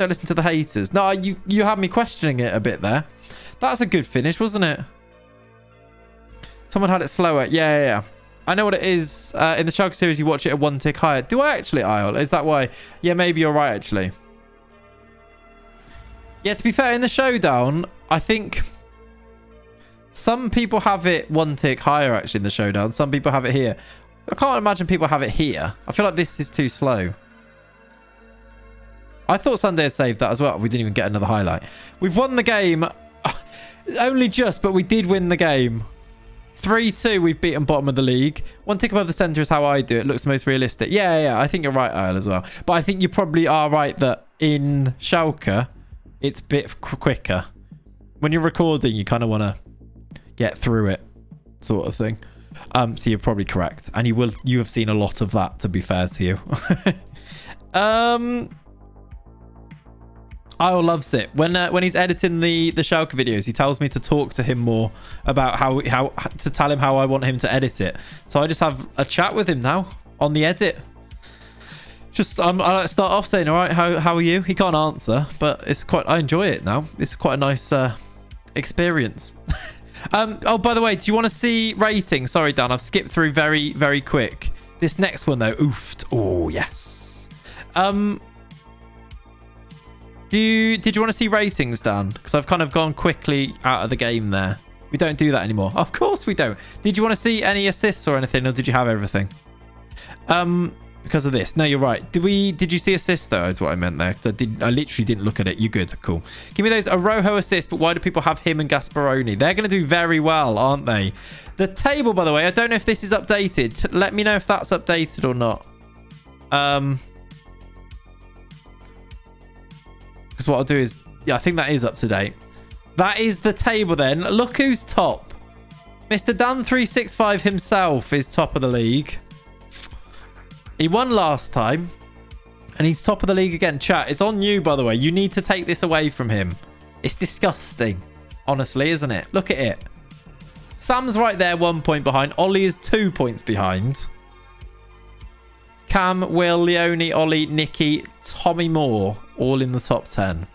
Don't listen to the haters. No, you had me questioning it a bit there. That's a good finish, wasn't it? Someone had it slower. Yeah, yeah, yeah. I know what it is. In the Shark series, you watch it at one tick higher. Do I actually, Isle? Is that why? Yeah, maybe you're right, actually. Yeah, to be fair, in the Showdown, I think some people have it one tick higher, actually, in the Showdown. Some people have it here. I can't imagine people have it here. I feel like this is too slow. I thought Sunday had saved that as well. We didn't even get another highlight. We've won the game. Only just, but we did win the game. 3-2, we've beaten bottom of the league. One tick above the centre is how I do it. Looks the most realistic. Yeah. I think you're right, Isle, as well. But I think you probably are right that in Schalke, it's a bit quicker. When you're recording, you kind of want to get through it, sort of thing. So you're probably correct. And you have seen a lot of that, to be fair to you. Isle loves it. When he's editing the Schalke videos, he tells me to talk to him more about how to tell him how I want him to edit it. So I just have a chat with him now on the edit. I start off saying, all right, how are you? He can't answer, but it's quite, I enjoy it now. It's quite a nice experience. Oh, by the way, do you want to see ratings? Sorry, Dan, I've skipped through very, very quick. This next one, though, oofed. Oh, yes. Did you want to see ratings, Dan? Because I've kind of gone quickly out of the game there. We don't do that anymore. Of course we don't. Did you want to see any assists or anything, or did you have everything? Because of this. No, you're right. Did you see assists, though, is what I meant there. I literally didn't look at it. You're good. Cool. Give me those Arojo assists, but why do people have him and Gasparoni? They're going to do very well, aren't they? The table, by the way, I don't know if this is updated. Let me know if that's updated or not. Because what I'll do is... yeah, I think that is up to date. That is the table, then. Look who's top. Mr. Dan365 himself is top of the league. He won last time, and he's top of the league again. Chat, it's on you, by the way. You need to take this away from him. It's disgusting, honestly, isn't it? Look at it. Sam's right there, 1 point behind. Ollie is 2 points behind. Cam, Will, Leonie, Ollie, Nikki, Tommy Moore, all in the top 10.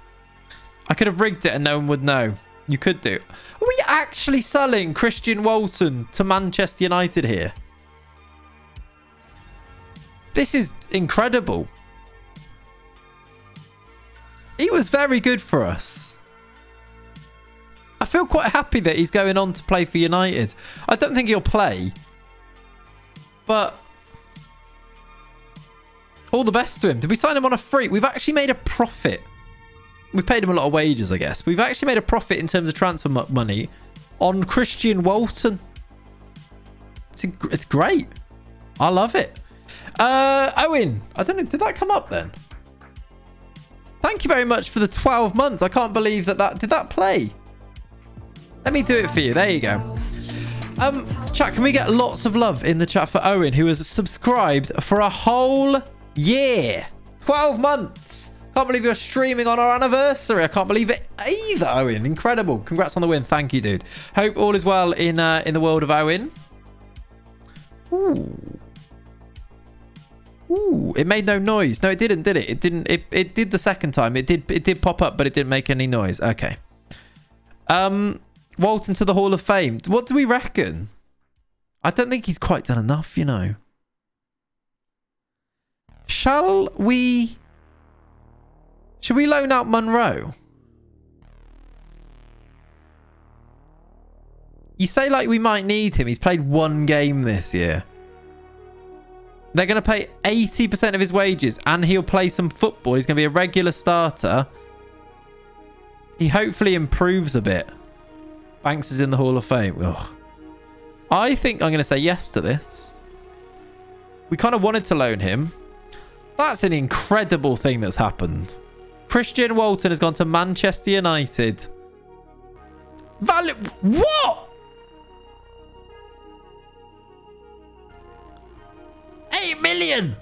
I could have rigged it and no one would know. You could do. Are we actually selling Christian Walton to Manchester United here? This is incredible. He was very good for us. I feel quite happy that he's going on to play for United. I don't think he'll play, but all the best to him. Did we sign him on a free? We've actually made a profit. We paid him a lot of wages, I guess. We've actually made a profit in terms of transfer money on Christian Walton. It's great. I love it. Owen, I don't know, did that come up then? Thank you very much for the 12 months. I can't believe that did that play? Let me do it for you. There you go. Chat, can we get lots of love in the chat for Owen, who has subscribed for a whole year? 12 months. Can't believe you're streaming on our anniversary. I can't believe it either, Owen. Incredible. Congrats on the win. Thank you, dude. Hope all is well in the world of Owen. Ooh. Ooh, it made no noise. No, it didn't, did it? It didn't. It did the second time. It did pop up, but it didn't make any noise. Okay. Walton to the Hall of Fame. What do we reckon? I don't think he's quite done enough, you know. Should we loan out Munro? You say like we might need him. He's played one game this year. They're going to pay 80% of his wages, and he'll play some football. He's going to be a regular starter. He hopefully improves a bit. Banks is in the Hall of Fame. Ugh. I think I'm going to say yes to this. We kind of wanted to loan him. That's an incredible thing that's happened. Christian Walton has gone to Manchester United. What? 8 million.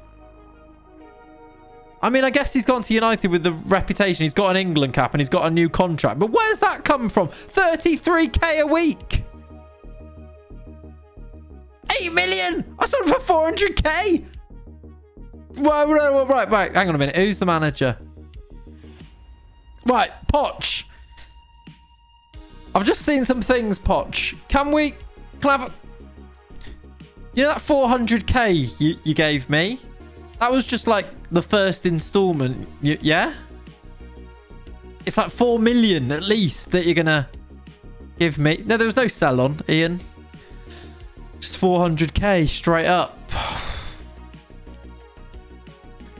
I mean, I guess he's gone to United with the reputation. He's got an England cap and he's got a new contract. But where's that come from? 33k a week. 8 million. I sold him for 400k. Right. Hang on a minute. Who's the manager? Right, Poch. I've just seen some things, Poch. Can we? Can I have a... You know that 400k you gave me? That was just like the first installment, yeah? It's like 4 million at least that you're going to give me. No, there was no sell on, Ian. Just 400k straight up.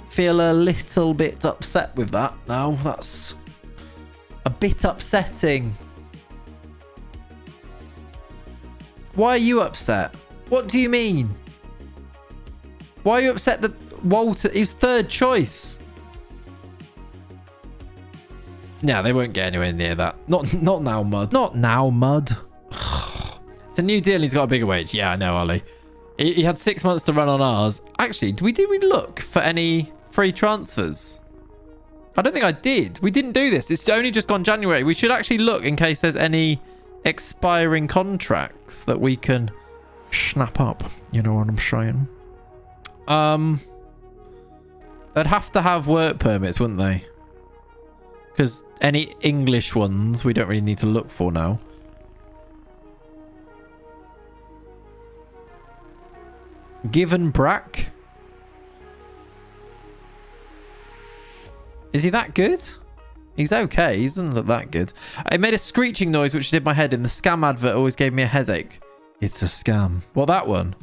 Feel a little bit upset with that now. That's a bit upsetting. Why are you upset? What do you mean? Why are you upset that Walter... He was third choice. No, they won't get anywhere near that. Not now, Mud. Not now, Mud. It's a new deal and he's got a bigger wage. Yeah, I know, Ollie. He had 6 months to run on ours. Actually, did we look for any free transfers? I don't think I did. We didn't do this. It's only just gone January. We should actually look in case there's any expiring contracts that we can snap up. You know what I'm saying? They'd have to have work permits, wouldn't they? Because any English ones we don't really need to look for now. Given Brack? Is he that good? He's okay. He doesn't look that good. It made a screeching noise, which did my head in. The scam advert always gave me a headache. It's a scam. Well, that one.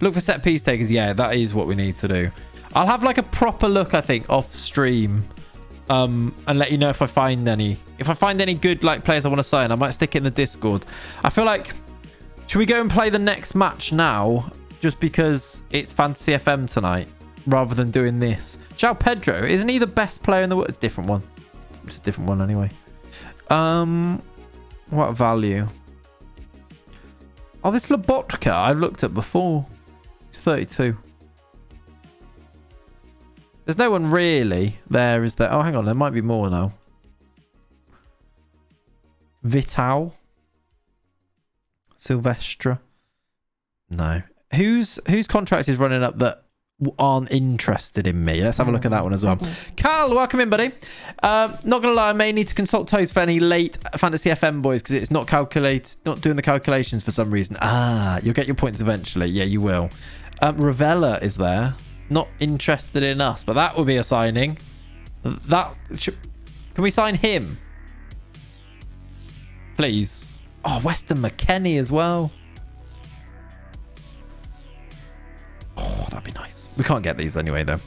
Look for set piece takers. Yeah, that is what we need to do. I'll have like a proper look, I think, off stream. And let you know if I find any. If I find any good like players I want to sign, I might stick it in the Discord. I feel like... Should we go and play the next match now? Just because it's Fantasy FM tonight. Rather than doing this. João Pedro. Isn't he the best player in the world? It's a different one. It's a different one anyway. What value? Oh, this Lobotka I've looked at before. It's 32. There's no one really there, is there? Oh, hang on. There might be more now. Vital. Silvestre. No. Whose contract is running up that aren't interested in me? Let's have a look at that one as well. Carl, welcome in, buddy. Not gonna lie, I may need to consult Toast for any late Fantasy FM boys because it's not doing the calculations for some reason. Ah, you'll get your points eventually. Yeah, you will. Ravella is there, not interested in us, but that would be a signing. That can we sign him, please? Oh, Weston McKennie as well. Oh, that'd be nice. We can't get these anyway, though.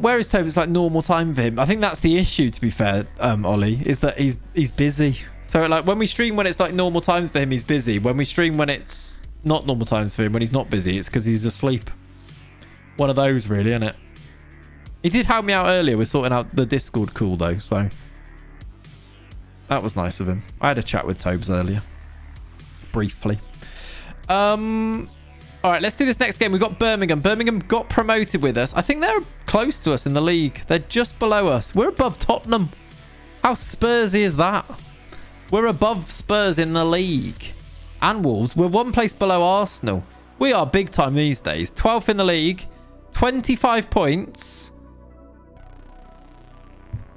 Where is Toby? It's like normal time for him. I think that's the issue, to be fair, Ollie, is that he's busy. So, like, when we stream when it's like normal times for him, he's busy. When we stream when it's not normal times for him, when he's not busy, it's because he's asleep. One of those, really, isn't it? He did help me out earlier with sorting out the Discord call, though, so... That was nice of him. I had a chat with Tobes earlier. Briefly. All right, let's do this next game. We've got Birmingham. Birmingham got promoted with us. I think they're close to us in the league. They're just below us. We're above Tottenham. How Spursy is that? We're above Spurs in the league. And Wolves. We're one place below Arsenal. We are big time these days. 12th in the league. 25 points.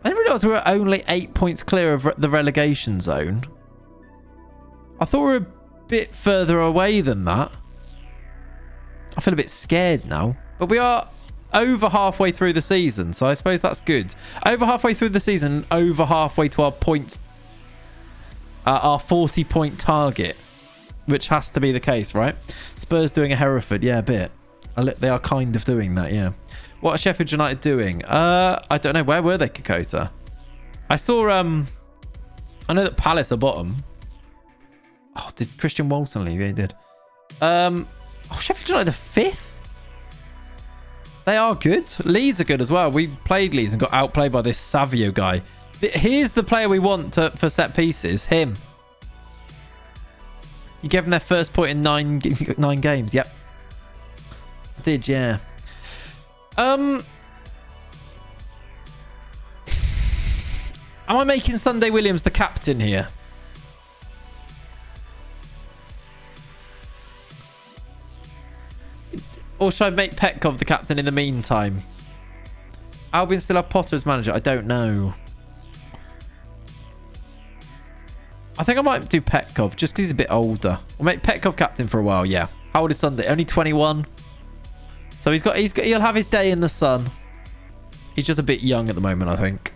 I didn't realise we were only 8 points clear of the relegation zone. I thought we were a bit further away than that. I feel a bit scared now. But we are over halfway through the season. So I suppose that's good. Over halfway through the season. Over halfway to our points. Our 40-point target. Which has to be the case, right? Spurs doing a Hereford. Yeah, a bit. They are kind of doing that, yeah. What are Sheffield United doing? I don't know. Where were they, Kokota? I saw... I know that Palace are bottom. Oh, did Christian Walton leave? Yeah, he did. Oh, Sheffield United are 5th. They are good. Leeds are good as well. We played Leeds and got outplayed by this Savio guy. Here's the player we want for set pieces. Him. You gave them their first point in nine games. Yep. I did, yeah. Am I making Sunday Williams the captain here? Or should I make Petkov the captain in the meantime? Albion still have Potter as manager. I don't know. I think I might do Petkov just because he's a bit older. We'll make Petkov captain for a while, yeah. How old is Sunday? Only 21. So he'll have his day in the sun. He's just a bit young at the moment, I think.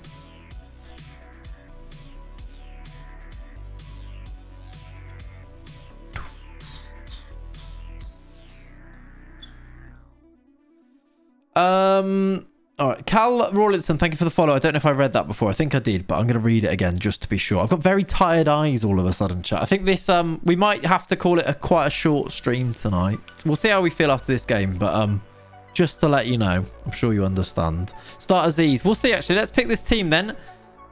All right, Cal Rawlinson, thank you for the follow. I don't know if I read that before. I think I did, but I'm going to read it again just to be sure. I've got very tired eyes all of a sudden, chat. I think this, we might have to call it quite a short stream tonight. We'll see how we feel after this game, but just to let you know, I'm sure you understand. Start as ease. We'll see, actually. Let's pick this team then.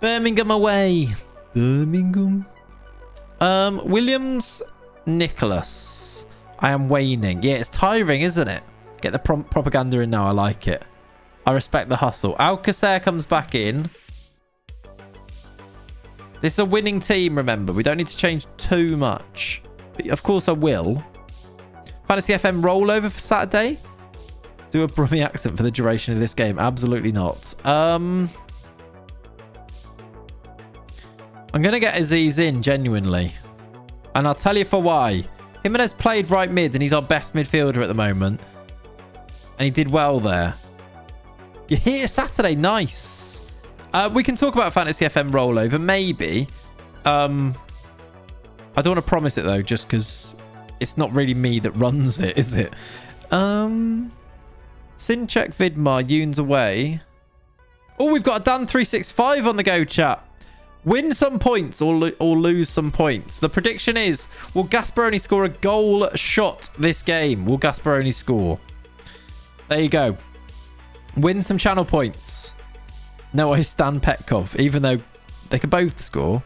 Birmingham away. Birmingham. Williams, Nicholas. I am waning. Yeah, it's tiring, isn't it? Get the propaganda in now. I like it. I respect the hustle. Alcacer comes back in. This is a winning team, remember. We don't need to change too much. But of course I will. Fantasy FM rollover for Saturday. Do a Brummie accent for the duration of this game. Absolutely not. I'm going to get Aziz in, genuinely. And I'll tell you for why. Jimenez played right mid and he's our best midfielder at the moment. And he did well there. You're here Saturday. Nice. We can talk about Fantasy FM rollover, maybe. I don't want to promise it, though, just because it's not really me that runs it, is it? Sinchek, Vidmar, Yoon's away. Oh, we've got a Dan 365 on the go, chat. Win some points or lose some points. The prediction is, will Gasparoni score a goal shot this game? Will Gasparoni score? There you go. Win some channel points. No, I stand Petkov, even though they could both score.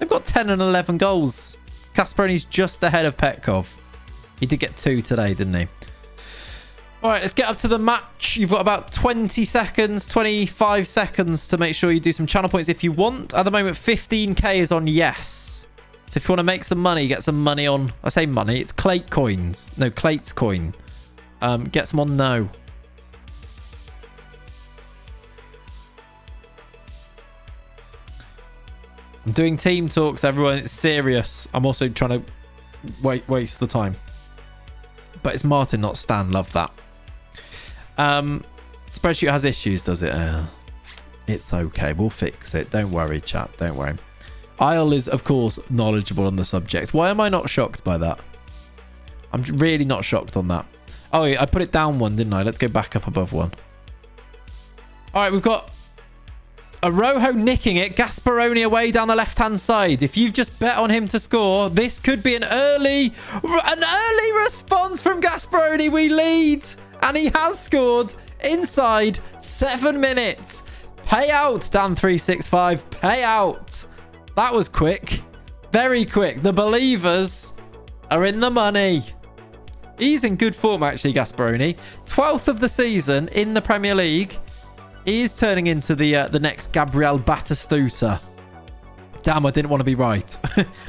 They've got 10 and 11 goals. Gasparoni's just ahead of Petkov. He did get 2 today, didn't he? All right, let's get up to the match. You've got about 20 seconds, 25 seconds to make sure you do some channel points if you want. At the moment, 15k is on yes. So if you want to make some money, get some money on... I say money, it's Clate coins. No, Clate's coin. Get some on no. I'm doing team talks, everyone. It's serious. I'm also trying to waste the time. But it's Martin, not Stan. Love that. Spreadsheet has issues, does it? It's okay. We'll fix it. Don't worry, chat. Don't worry. Isle is, of course, knowledgeable on the subject. Why am I not shocked by that? I'm really not shocked on that. Oh, yeah, I put it down one, didn't I? Let's go back up above one. All right, we've got... Arojo nicking it. Gasparoni away down the left-hand side. If you've just bet on him to score, this could be an early response from Gasparoni. We lead, and he has scored inside 7 minutes. Payout, Dan 365. Payout. That was quick, very quick. The believers are in the money. He's in good form, actually, Gasparoni. 12th of the season in the Premier League. He is turning into the next Gabriel Batistuta. Damn, I didn't want to be right.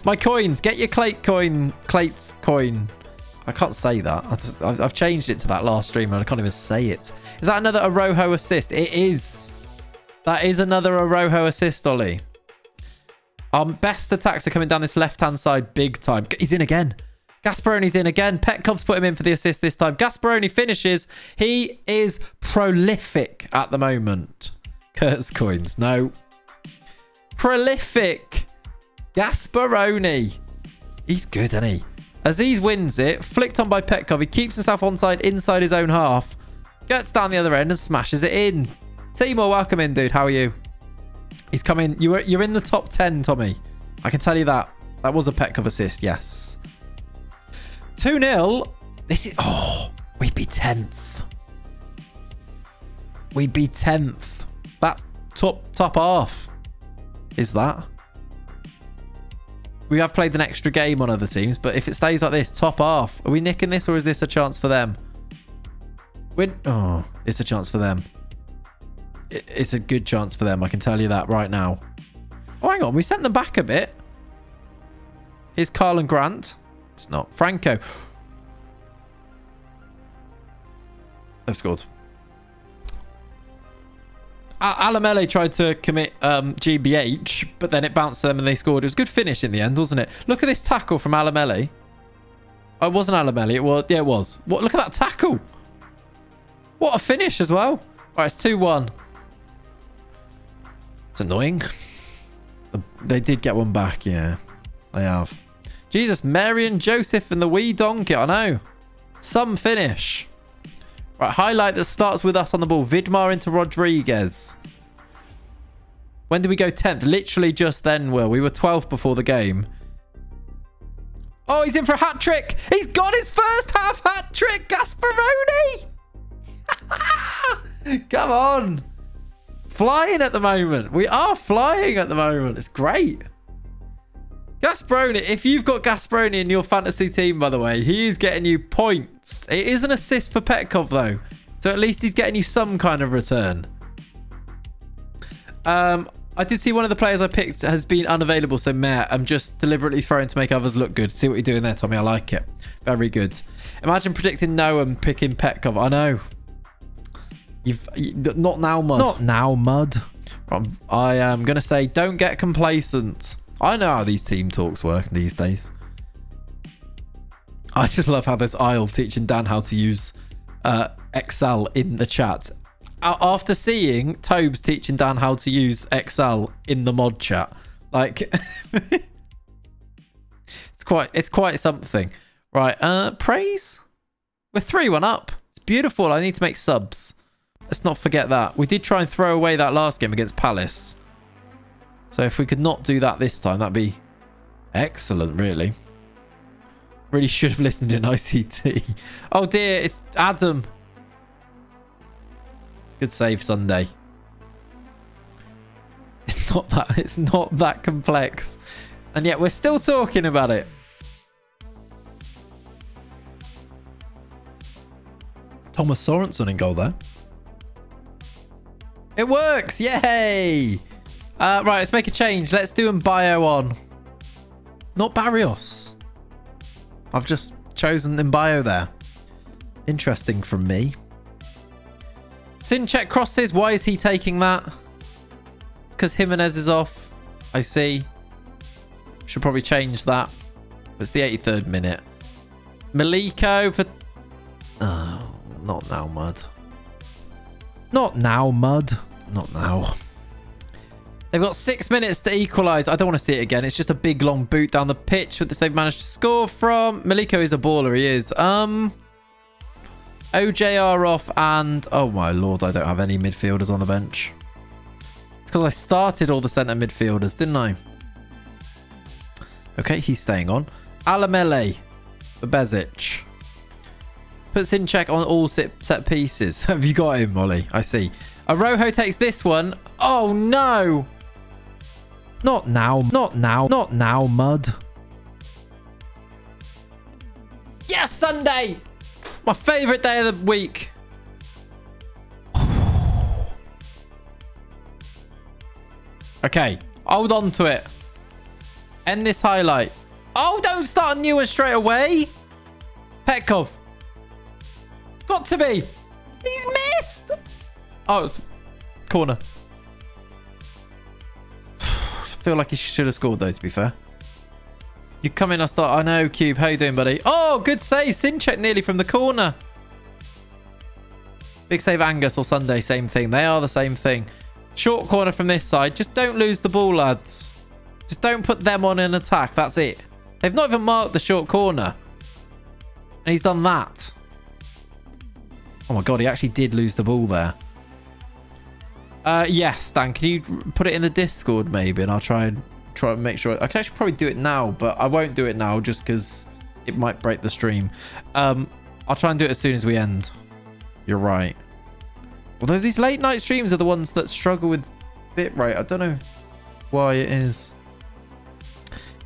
My coins. Get your Clate coin. Clate's coin. I can't say that. I've changed it to that last stream and I can't even say it. Is that another Arojo assist? It is. That is another Arojo assist, Ollie. Our best attacks are coming down this left-hand side big time. He's in again. Gasparoni's in again. Petkov's put him in for the assist this time. Gasparoni finishes. He is prolific at the moment. Kurt's coins. No. Prolific. Gasparoni. He's good, isn't he? Aziz wins it. Flicked on by Petkov. He keeps himself onside inside his own half. Gets down the other end and smashes it in. Timor, welcome in, dude. How are you? He's coming. You're in the top 10, Tommy. I can tell you that. That was a Petkov assist, yes. 2-0. This is... Oh, we'd be 10th. We'd be 10th. That's top half. Is that? We have played an extra game on other teams, but if it stays like this, top half. Are we nicking this or is this a chance for them? Win. Oh, it's a chance for them. It's a good chance for them. I can tell you that right now. Oh, hang on. We sent them back a bit. Here's Carl and Grant. It's not. Franco. They've scored. Alamele tried to commit GBH, but then it bounced to them and they scored. It was a good finish in the end, wasn't it? Look at this tackle from Alamele. Oh, it wasn't Alamelli. It was. Yeah, it was. What? Look at that tackle. What a finish as well. All right, it's 2-1. It's annoying. They did get one back. Yeah, they have. Jesus, Mary and Joseph and the wee donkey. I know. Some finish. Right, highlight that starts with us on the ball. Vidmar into Rodriguez. When did we go 10th? Literally just then, Will. We were 12th before the game. Oh, he's in for a hat-trick. He's got his first half hat-trick. Gasparoni. Come on. Flying at the moment. We are flying at the moment. It's great. Gasparoni. If you've got Gasparoni in your fantasy team, by the way, he is getting you points. It is an assist for Petkov, though. So at least he's getting you some kind of return. I did see one of the players I picked has been unavailable, so Matt, I'm just deliberately throwing to make others look good. See what you're doing there, Tommy. I like it. Very good. Imagine predicting no and picking Petkov. I know. Not now, Mud. Not now, Mud. I am going to say don't get complacent. I know how these team talks work these days. I just love how this Isle teaching Dan how to use Excel in the chat. After seeing Tobes teaching Dan how to use Excel in the mod chat, like it's quite something, right? Praise. We're 3-1 up. It's beautiful. I need to make subs. Let's not forget that we did try and throw away that last game against Palace. So if we could not do that this time, that'd be excellent. Really should have listened in ICT. Oh dear, it's Adam. Good save, Sunday. It's not that complex, and yet we're still talking about it. Thomas Sorensen in goal there. It works. Yay. Right, let's make a change. Let's do Mbayo on, not Barrios. I've just chosen Mbayo there. Interesting from me. Sinchek crosses. Why is he taking that? Because Jimenez is off. I see. Should probably change that. It's the 83rd minute. Maliko for... Oh, not now, Mud. Not now, Mud. Not now. They've got 6 minutes to equalise. I don't want to see it again. It's just a big, long boot down the pitch that they've managed to score from. Maliko is a baller. He is. OJR off and... Oh, my Lord. I don't have any midfielders on the bench. It's because I started all the centre midfielders, didn't I? Okay, he's staying on. Alamele for Bezic. Puts in check on all set pieces. Have you got him, Ollie? I see. Arojo takes this one. Oh, no. Not now. Not now. Not now, Mud. Yes, Sunday. My favourite day of the week. Okay. Hold on to it. End this highlight. Oh, don't start a new one straight away. Petkov. Got to be. He's missed. Oh, it's corner. I feel like he should have scored though, to be fair. You come in, I start. I know, Cube. How you doing, buddy? Oh, good save. Sinchek nearly from the corner. Big save, Angus or Sunday. Same thing. They are the same thing. Short corner from this side. Just don't lose the ball, lads. Just don't put them on an attack. That's it. They've not even marked the short corner. And he's done that. Oh, my God. He actually did lose the ball there. Yes, Dan. Can you put it in the Discord, maybe? And I'll try and make sure I can actually probably do it now, but I won't do it now just because it might break the stream. I'll try and do it as soon as we end. You're right. Although these late night streams are the ones that struggle with bitrate. I don't know why it is.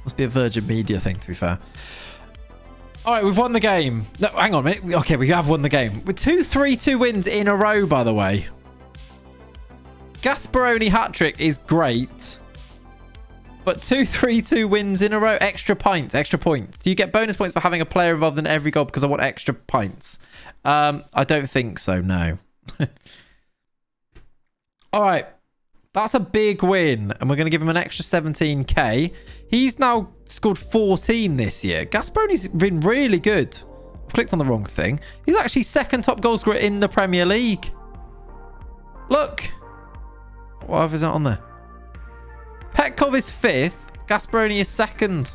Must be a Virgin Media thing, to be fair. All right, we've won the game. No, hang on a minute. Okay, we have won the game. We're 2-3-2 wins in a row, by the way. Gasparoni hat-trick is great. But 2-3-2 wins in a row. Extra pints. Extra points. Do you get bonus points for having a player involved in every goal because I want extra pints? I don't think so, no. All right. That's a big win. And we're going to give him an extra 17k. He's now scored 14 this year. Gasperoni's been really good. I've clicked on the wrong thing. He's actually second top goal scorer in the Premier League. Look. What is that on there? Petkov is fifth. Gasperoni is second.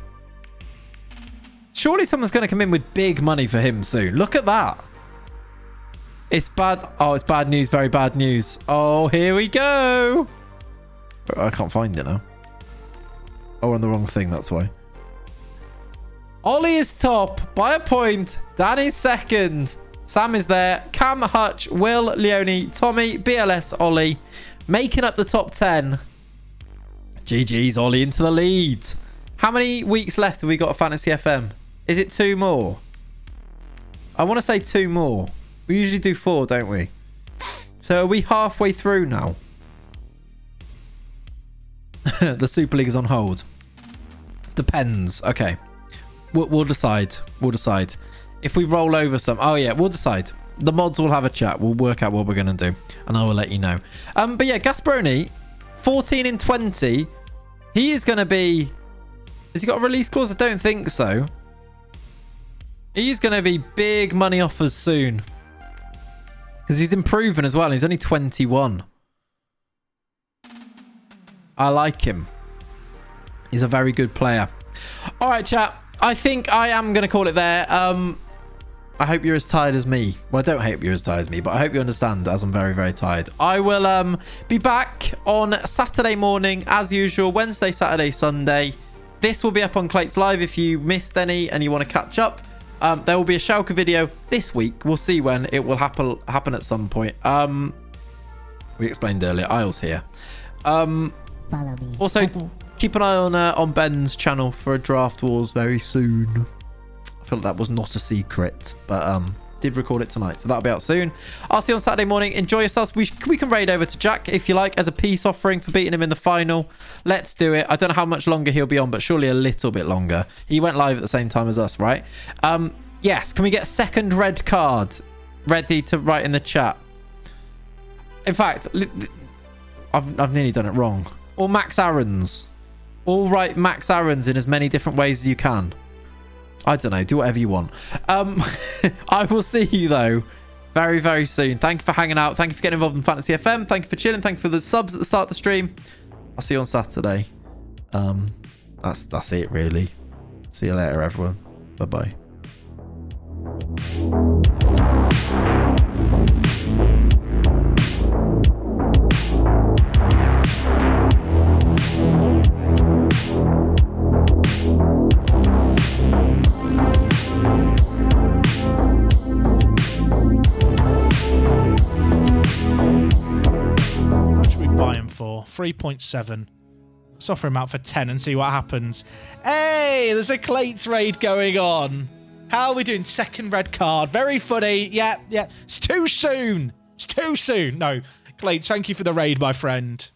Surely someone's going to come in with big money for him soon. Look at that. It's bad. Oh, it's bad news. Very bad news. Oh, here we go. I can't find it now. Oh, we're on the wrong thing. That's why. Ollie is top by a point. Dan is second. Sam is there. Cam, Hutch, Will, Leonie, Tommy, BLS, Ollie. Making up the top 10. GG's, Ollie into the lead. How many weeks left have we got of Fantasy FM? Is it 2 more? I want to say 2 more. We usually do 4, don't we? So are we halfway through now? The Super League is on hold. Depends. Okay. We'll decide. We'll decide. If we roll over some... Oh, yeah. We'll decide. The mods will have a chat. We'll work out what we're going to do. And I will let you know. But yeah, Gasperoni, 14 in 20. He is going to be... Has he got a release clause? I don't think so. He's going to be big money offers soon. Because he's improving as well. He's only 21. I like him. He's a very good player. All right, chat. I think I am going to call it there. I hope you're as tired as me. Well, I don't hope you're as tired as me, but I hope you understand as I'm very, very tired. I will be back on Saturday morning as usual. Wednesday, Saturday, Sunday. This will be up on Clates Live if you missed any and you want to catch up. There will be a Schalke video this week. We'll see when it will happen at some point. We explained earlier. Isle's here. Also, keep an eye on Ben's channel for a Draft Wars very soon. I feel like that was not a secret, but did record it tonight, so that'll be out soon. I'll see you on Saturday morning. Enjoy yourselves. We can raid over to Jack if you like as a peace offering for beating him in the final. Let's do it. I don't know how much longer he'll be on, but surely a little bit longer. He went live at the same time as us, right? Yes. Can we get a second red card ready to write in the chat? In fact, I've nearly done it wrong. Or Max Aaron's. All right, Max Aaron's in as many different ways as you can. I don't know. Do whatever you want. I will see you, though, very, very soon. Thank you for hanging out. Thank you for getting involved in Fantasy FM. Thank you for chilling. Thank you for the subs at the start of the stream. I'll see you on Saturday. That's it, really. See you later, everyone. Bye-bye. What should we buy him for? 3.7. Let's offer him out for 10 and see what happens. Hey, there's a Clates raid going on. How are we doing? Second red card. Very funny. Yeah. It's too soon. No. Clates, thank you for the raid, my friend.